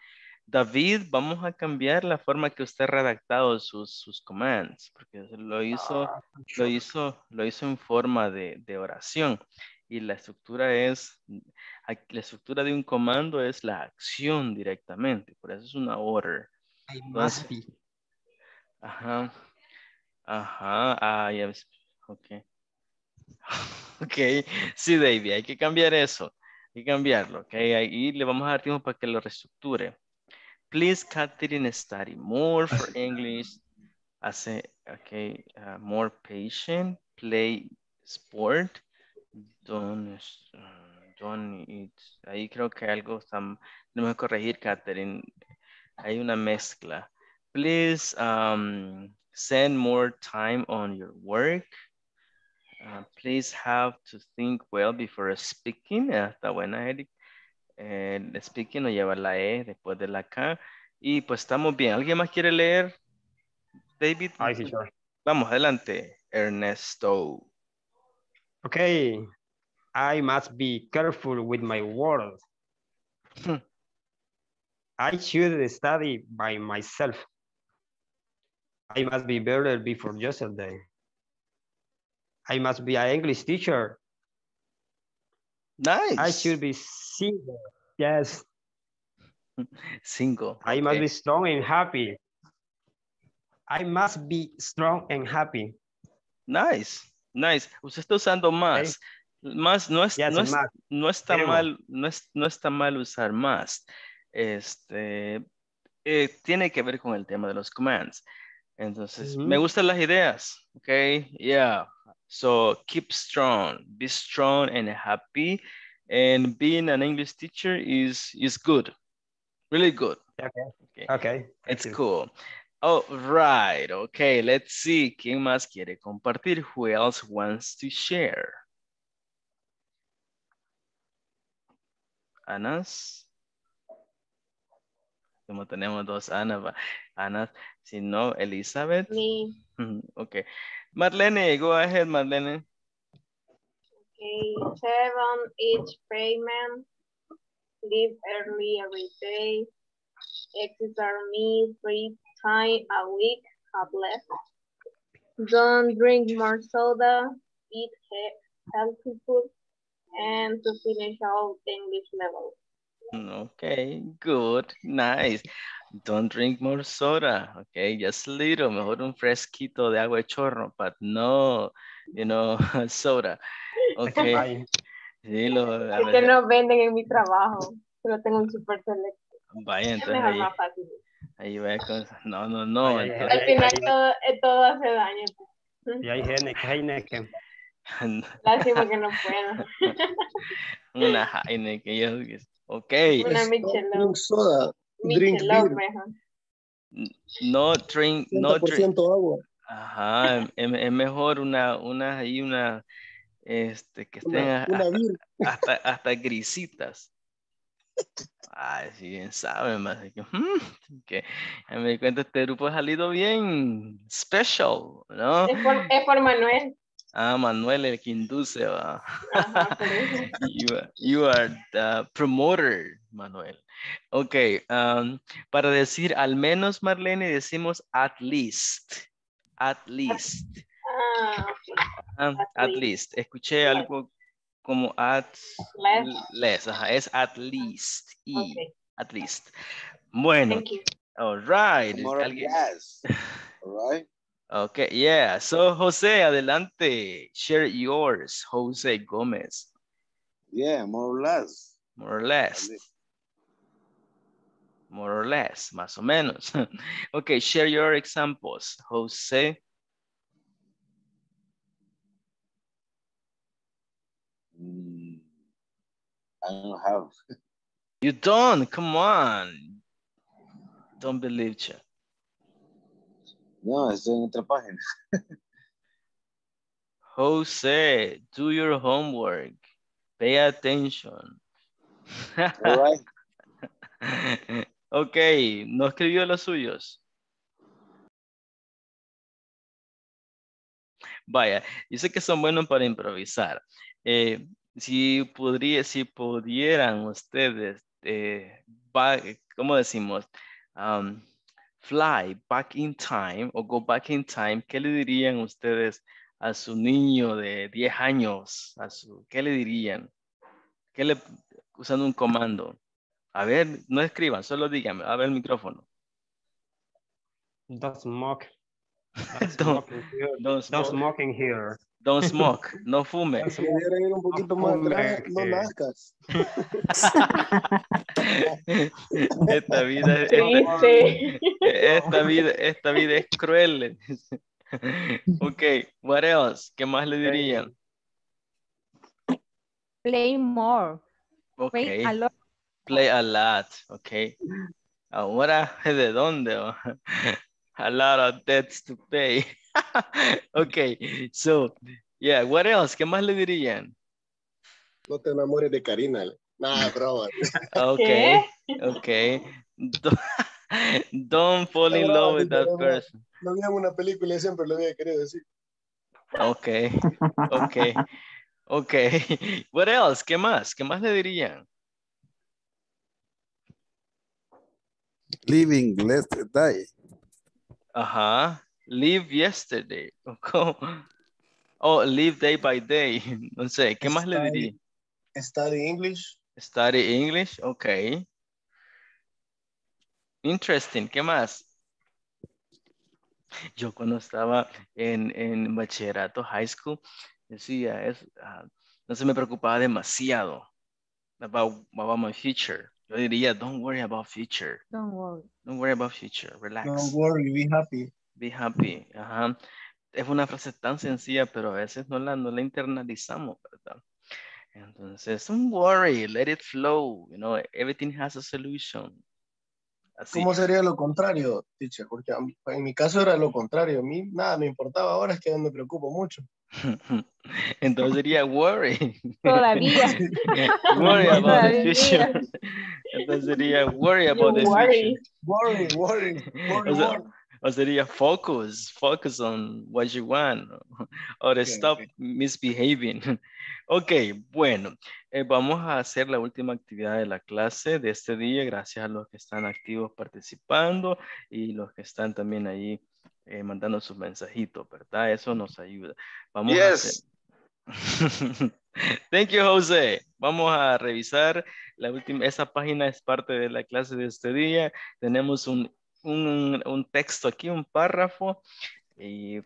David, vamos a cambiar la forma que usted ha redactado sus commands, porque lo hizo en forma de oración. Y la estructura de un comando es la acción directamente, por eso es una order. I must be. Yes. Okay. Okay, sí, David, hay que cambiar eso, hay que cambiarlo, ok, ahí le vamos a dar tiempo para que lo reestructure. Please, Catherine, study more for English. More patient. Play sport. Don't eat. Ahí creo que algo está. Tenemos que corregir, Catherine. Hay una mezcla. Please, spend more time on your work. Please have to think well before speaking. Está buena, Eric. El speaking no lleva la E después de la K. Y pues estamos bien. ¿Alguien más quiere leer? David. Ay, sí, sure. Vamos, adelante, Ernesto. Okay. I must be careful with my words. I should study by myself. I must be better before yesterday. I must be an English teacher. Nice. I should be single. Yes. Single. I must be strong and happy. Nice. Usted está usando más. Más no está mal usar más. Tiene que ver con el tema de los commands. Entonces, me gustan las ideas. Okay, yeah. So keep strong, be strong and happy. And being an English teacher is good, really good. Okay. It's cool. All right. Okay. Let's see. ¿Quién más quiere compartir? Who else wants to share? Anas. Como tenemos dos Anas, si no, Elizabeth. Me. Okay. Marlene, go ahead, Marlene. Okay, 7 each payment, leave early every day, exercise me 3 times a week, have less. Don't drink more soda, eat healthy food, and to finish out English level. Okay, good, nice. Don't drink more soda, okay? Just a little, mejor un fresquito de agua de chorro, but no, you know, soda. Okay. Sí, que no venden en mi trabajo, pero tengo un super selecto. Vaya, entonces ahí, más fácil. Ahí va a cosas. No. Al final todo hace daño. Y hay Heineken. Lástima que no puedo. Una Heineken. Ok. Una Michelin. Soda. Drink beer. No drink, no drink. Agua. Ajá, es mejor que estén hasta grisitas. Ay, si bien saben, más que ya me di cuenta, este grupo ha salido bien special, ¿no? Es por Manuel. Ah, Manuel, el que induce, va. Ajá, you are the promoter, Manuel. Ok, para decir al menos, Marlene, decimos at least. At least. At least. Escuché algo como at less. Ajá, es at least. Y okay. At least. Bueno. All right. All right. Okay, yeah. So, Jose, adelante. Share yours, Jose Gomez. Yeah, more or less. More or less. More or less, más o menos. Okay, share your examples, Jose. I don't have. You don't? Come on. Don't believe you. No, it's on the other page. Jose, do your homework. Pay attention. All right. Okay, no escribió los suyos. Vaya, yo sé que son buenos para improvisar. Si pudieran ustedes, ¿cómo decimos? Fly back in time o go back in time, ¿qué le dirían ustedes a su niño de 10 años? ¿Qué le dirían? Usando un comando. A ver, no escriban, solo díganme. A ver el micrófono. Don't smoke. Don't smoke in here. Don't smoke, no fume. Si pudiera ir un poquito más atrás, no nazcas. Esta vida es cruel. Okay, what else? ¿Qué más le dirían? Play more. Okay. Play a lot. Okay. Ahora, ¿de dónde? A lot of debts to pay. Okay, so, yeah, what else? ¿Qué más le dirían? No te enamores de Karina. Nah, bro. Okay, okay. Don't fall in love with that person. No vi una película y siempre lo había querido decir. Okay. What else? ¿Qué más? ¿Qué más le dirían? Living, let's die. Ajá. Live yesterday. Oh, live day by day. No sé, ¿qué más le diría? Study English. Study English, ok. Interesting, ¿qué más? Yo cuando estaba en bachillerato, high school, decía, Entonces me preocupaba demasiado about my future. Yo diría, don't worry about future. Don't worry. Don't worry about future. Relax. Don't worry, be happy. Be happy. Ajá. Es una frase tan sencilla, pero a veces no la internalizamos, ¿verdad? Entonces, don't worry, let it flow. You know, everything has a solution. Así. ¿Cómo sería lo contrario, teacher? Porque en mi caso era lo contrario. A mí nada me importaba, ahora es que me preocupo mucho. Entonces sería worry. Todavía. Worry about the future. Entonces sería worry about the future. Worry. O sería focus on what you want, or okay, stop misbehaving. Ok, bueno, vamos a hacer la última actividad de la clase de este día, gracias a los que están activos participando y los que están también ahí mandando sus mensajitos, ¿verdad? Eso nos ayuda. Vamos a hacer... Thank you, José. Vamos a revisar la última, esa página es parte de la clase de este día. Tenemos un texto aquí, un párrafo, y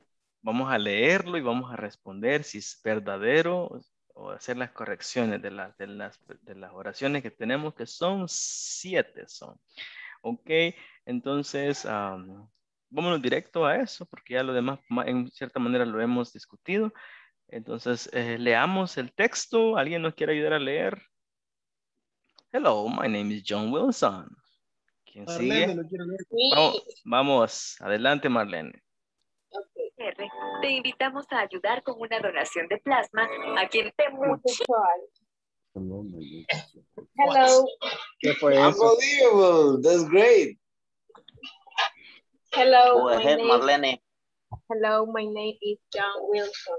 vamos a leerlo y vamos a responder si es verdadero o hacer las correcciones de las oraciones que tenemos, que son 7. Ok, entonces vámonos directo a eso, porque ya lo demás en cierta manera lo hemos discutido. Entonces leamos el texto. ¿Alguien nos quiere ayudar a leer? Hello, my name is John Wilson. ¿Quién sigue? Vamos, adelante, Marlene. Te invitamos a ayudar con una donación de plasma a quien te mutual. Hello. ¿Qué fue eso? Unbelievable. That's great. Hello. Marlene. Hello, my name is John Wilson.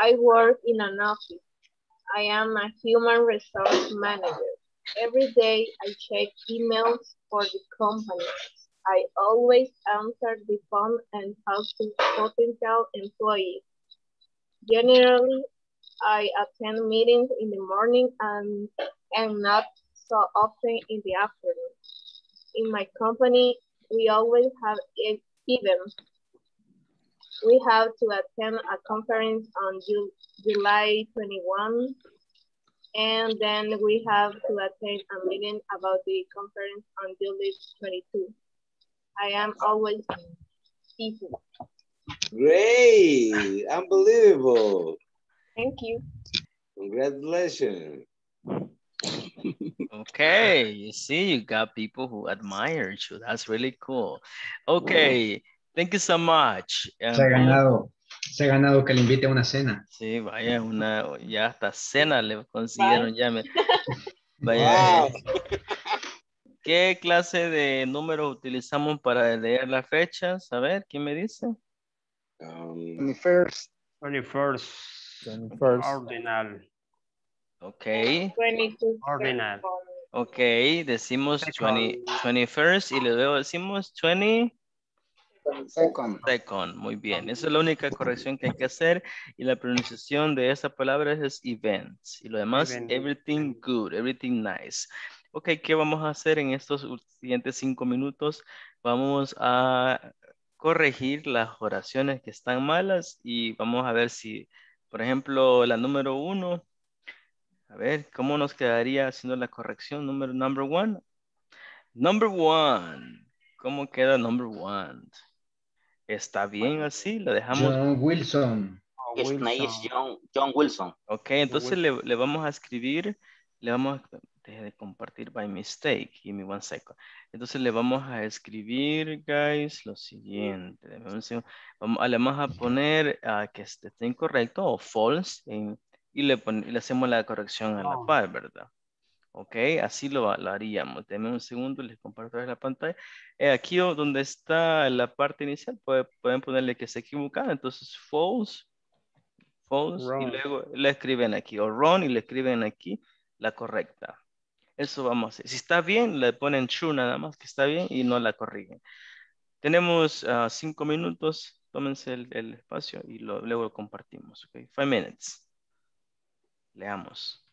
I work in an office. I am a human resource manager. Every day I check emails for the company. I always answer the phone and talk to potential employees. Generally, I attend meetings in the morning and not so often in the afternoon. In my company, we always have events. We have to attend a conference on July 21. And then we have to attend a meeting about the conference on July 22. I am always busy. Great, unbelievable. Thank you. Congratulations. Okay, you see, you got people who admire you. That's really cool. Okay, thank you so much. Se ha ganado que le invite a una cena. Sí, vaya, ya hasta cena le consiguieron. Ya me, vaya. Wow. ¿Qué clase de números utilizamos para leer las fechas? A ver, ¿quién me dice? 21st. Ordinal. Ok. 22. Ordinal. Ok, decimos 21st y luego decimos 20. Second, muy bien. Esa es la única corrección que hay que hacer, y la pronunciación de esa palabra es events, y lo demás everything good, everything nice. Ok, ¿qué vamos a hacer en estos siguientes 5 minutos? Vamos a corregir las oraciones que están malas y vamos a ver si, por ejemplo, la número 1, a ver, ¿cómo nos quedaría haciendo la corrección? Number 1. Number 1. ¿Cómo queda number 1? ¿Está bien así? ¿Lo dejamos? John Wilson. John Wilson. Ok, entonces le vamos a escribir, deje de compartir by mistake, give me 1 second. Entonces le vamos a escribir, guys, lo siguiente. Le vamos a poner que esté incorrecto o false, y le hacemos la corrección a la par, ¿verdad? Ok, así lo haríamos. Denme 1 segundo, les comparto la pantalla. Aquí donde está la parte inicial, pueden ponerle que se equivocaron. Entonces, false, wrong. Y luego le escriben aquí, o wrong, y le escriben aquí la correcta. Eso vamos a hacer. Si está bien, le ponen true nada más, que está bien, y no la corrigen. Tenemos 5 minutos, tómense el espacio y luego lo compartimos. Ok, 5 minutes. Leamos.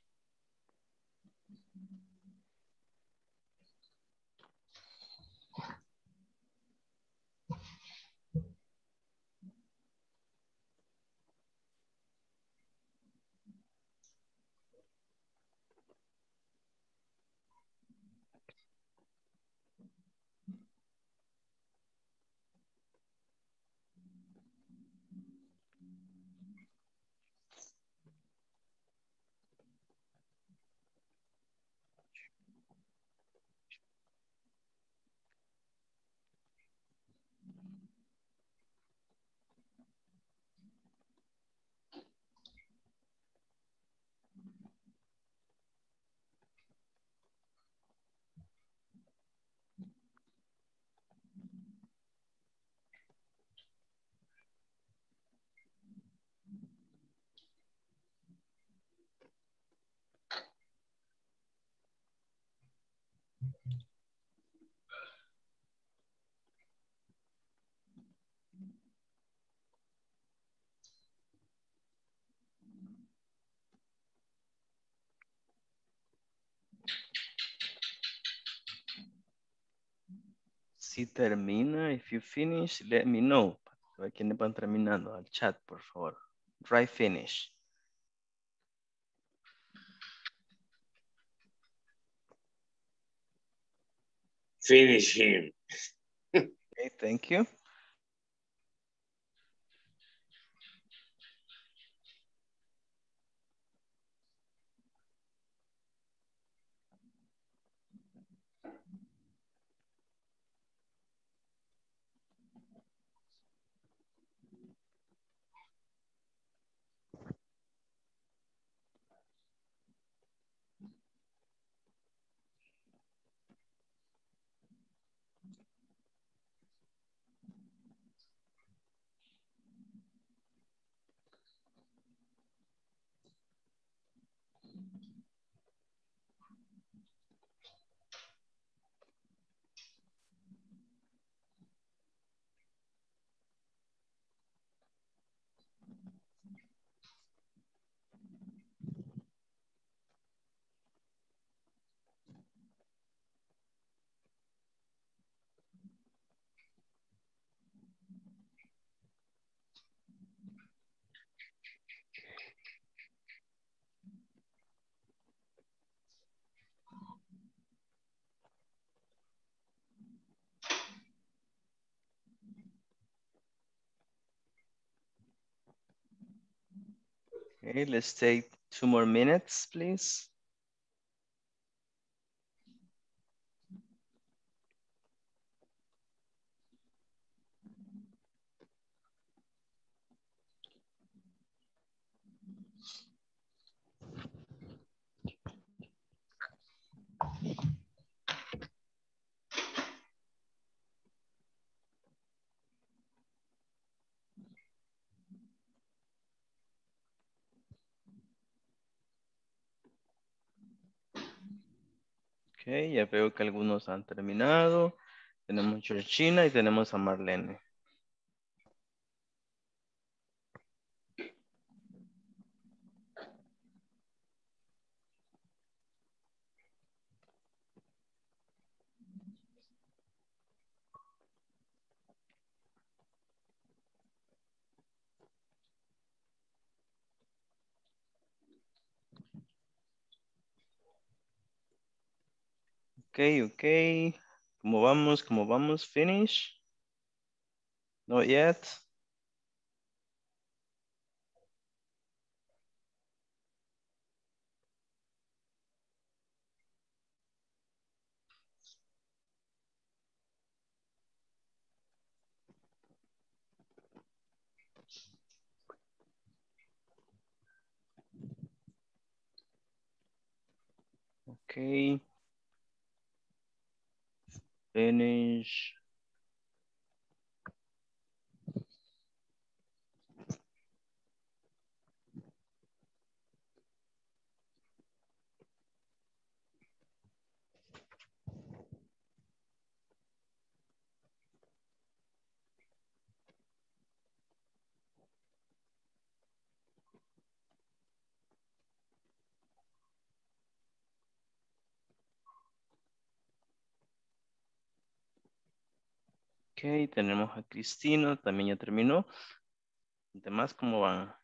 Si termina, if you finish, let me know. Para que no van terminando, al chat, por favor. Try finish. Finish him. Okay, thank you. Okay, let's take 2 more minutes, please. Okay, ya veo que algunos han terminado. Tenemos Georgina y tenemos a Marlene. Okay, okay. ¿Cómo vamos? ¿Cómo vamos? Finish? Not yet. Okay. Finish. Ok, tenemos a Cristina, también ya terminó. Demás, ¿cómo van?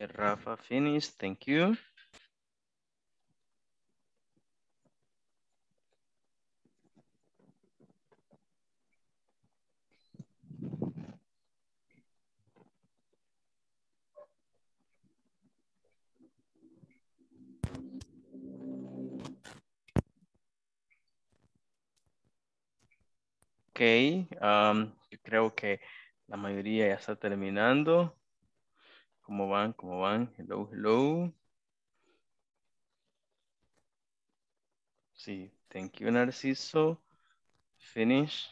Rafa, finish, thank you. Okay, yo creo que la mayoría ya está terminando. ¿Cómo van? ¿Cómo van? Hello, hello. Sí, thank you, Narciso. Finish.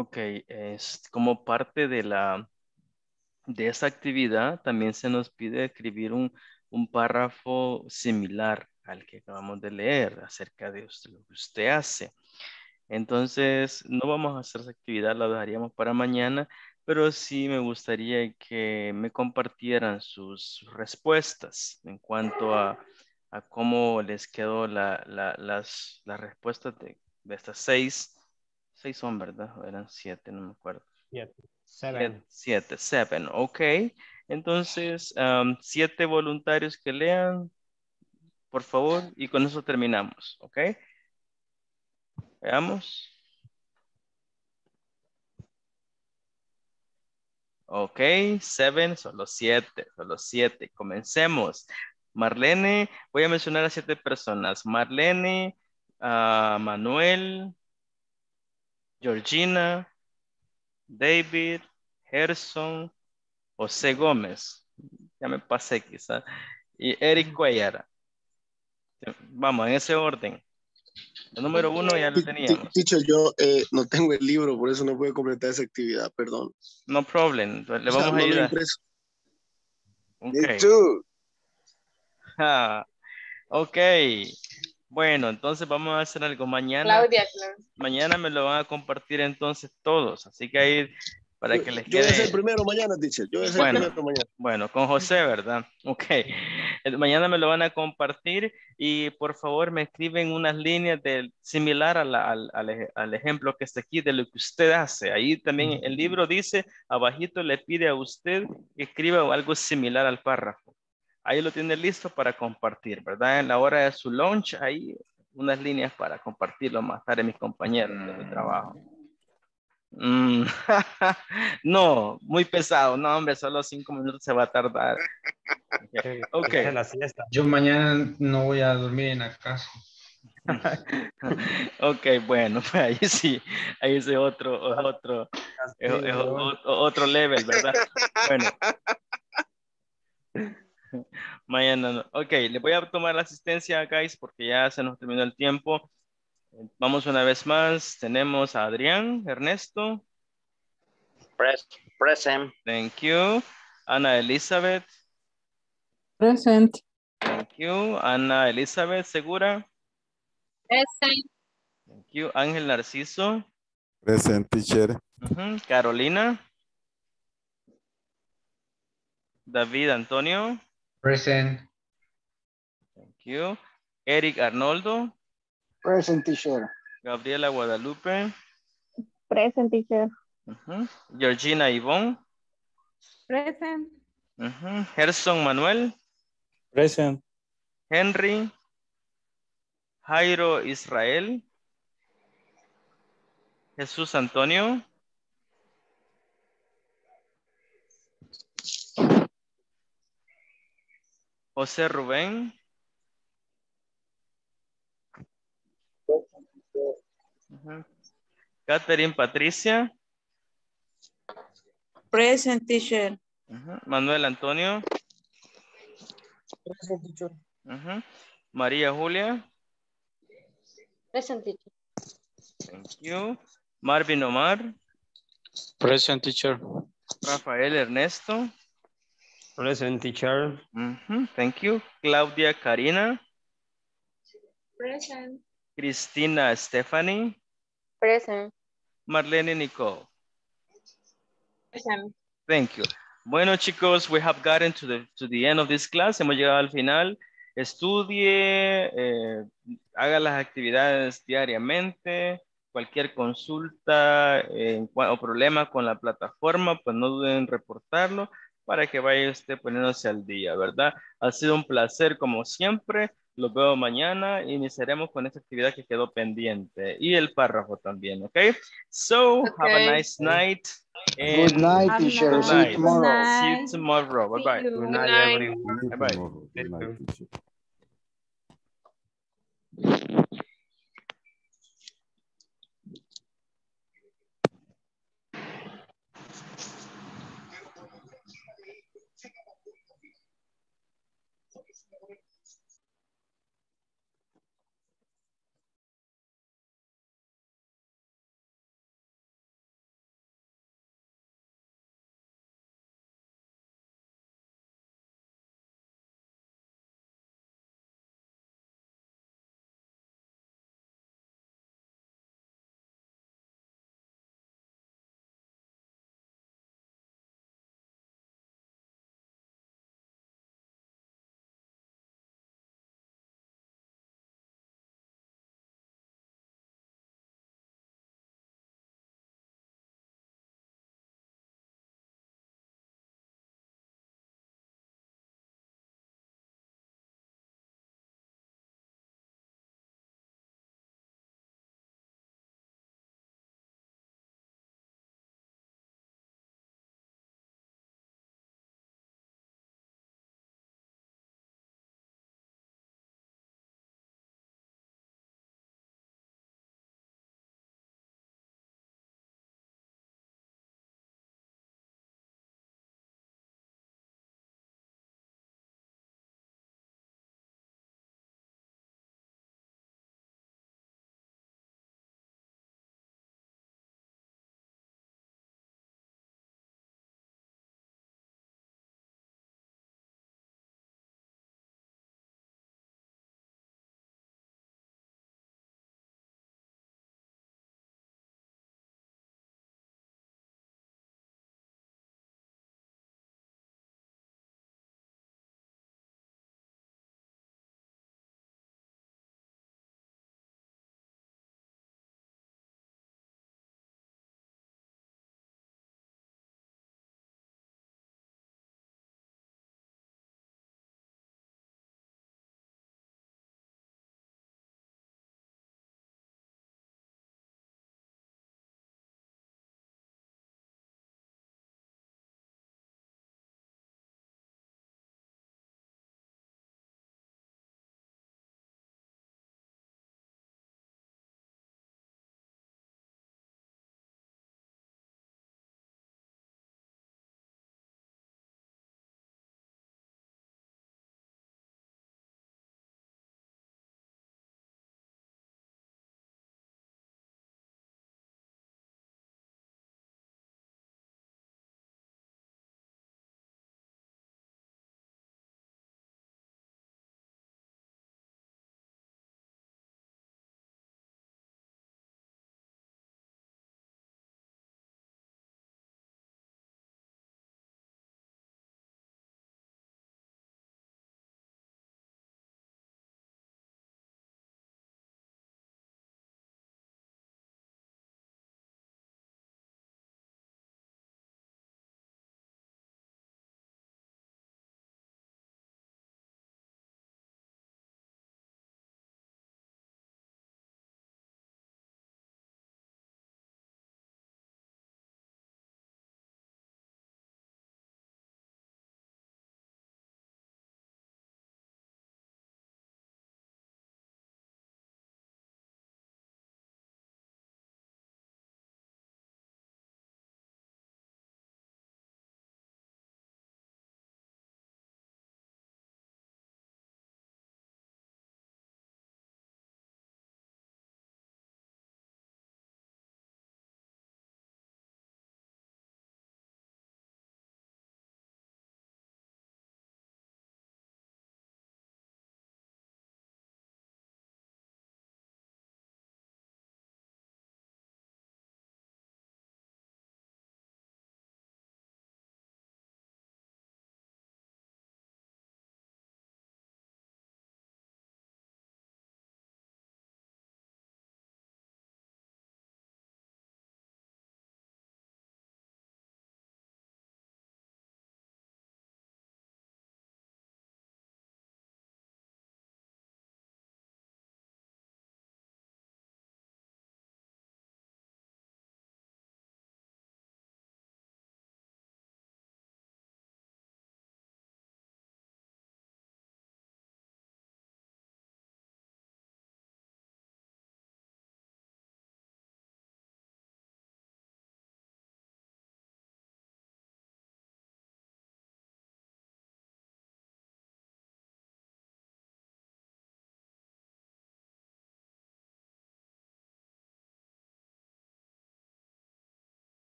Ok, es como parte de esta actividad también se nos pide escribir un párrafo similar al que acabamos de leer acerca de lo que usted hace. Entonces, no vamos a hacer esa actividad, la dejaríamos para mañana, pero sí me gustaría que me compartieran sus respuestas en cuanto a cómo les quedó las respuestas de estas seis son, ¿verdad? O eran 7, no me acuerdo. 7, ok. Entonces, 7 voluntarios que lean, por favor, y con eso terminamos, ok. Veamos. Ok, solo siete. Comencemos. Marlene, voy a mencionar a 7 personas. Marlene, Manuel, Georgina, David, Gerson, José Gómez. Ya me pasé quizá. Y Eric Cuellar. Vamos, en ese orden. El número 1 ya lo teníamos. Dicho, yo no tengo el libro, por eso no puedo completar esa actividad, perdón. No problem. Entonces, le vamos a ayudar. Okay. Ok. Bueno, entonces vamos a hacer algo mañana. Claudia. Mañana me lo van a compartir entonces todos. Así que ahí para que les quede. Yo voy a ser el primero mañana, dice. Yo voy a ser el primero mañana. Bueno, con José, ¿verdad? Ok. Mañana me lo van a compartir y por favor me escriben unas líneas similar al ejemplo que está aquí de lo que usted hace. Ahí también el libro dice, abajito le pide a usted que escriba algo similar al párrafo. Ahí lo tiene listo para compartir, ¿verdad? En la hora de su lunch, ahí unas líneas para compartirlo más tarde mis compañeros de trabajo. No, muy pesado. No, hombre, solo 5 minutos se va a tardar. Okay. Yo mañana no voy a dormir en la casa. Ok, bueno, pues ahí sí, ahí es otro level, ¿verdad? Bueno. Mañana no. Ok, le voy a tomar la asistencia, guys, porque ya se nos terminó el tiempo. Vamos una vez más. Tenemos a Adrián, Ernesto. Present. Thank you. Ana Elizabeth. Present. Thank you. Ana Elizabeth Segura. Present. Thank you. Ángel Narciso. Present, teacher. Carolina. David Antonio. Present. Thank you. Eric Arnoldo. Present, teacher. Gabriela Guadalupe. Present, teacher. Georgina Ivonne. Present. Gerson Manuel. Present. Henry. Jairo Israel. Jesús Antonio. José Rubén. Catherine Patricia. Present, teacher. Manuel Antonio. Present, teacher. María Julia. Present, teacher. Thank you. Marvin Omar. Present, teacher. Rafael Ernesto. Present, teacher. Thank you. Claudia Karina. Present. Cristina Stephanie. Present. Marlene Nicole. Present. Thank you. Bueno, chicos, we have gotten to the end of this class. Hemos llegado al final. Estudie, haga las actividades diariamente. Cualquier consulta o problema con la plataforma, pues no duden en reportarlo, para que vaya usted poniéndose al día, ¿verdad? Ha sido un placer como siempre. Los veo mañana. Iniciaremos con esta actividad que quedó pendiente. Y el párrafo también, ¿ok? So, okay. Have a nice night. Good night, teacher. Night. See you tomorrow. See you tomorrow. Bye-bye. Good night, everyone. Bye-bye.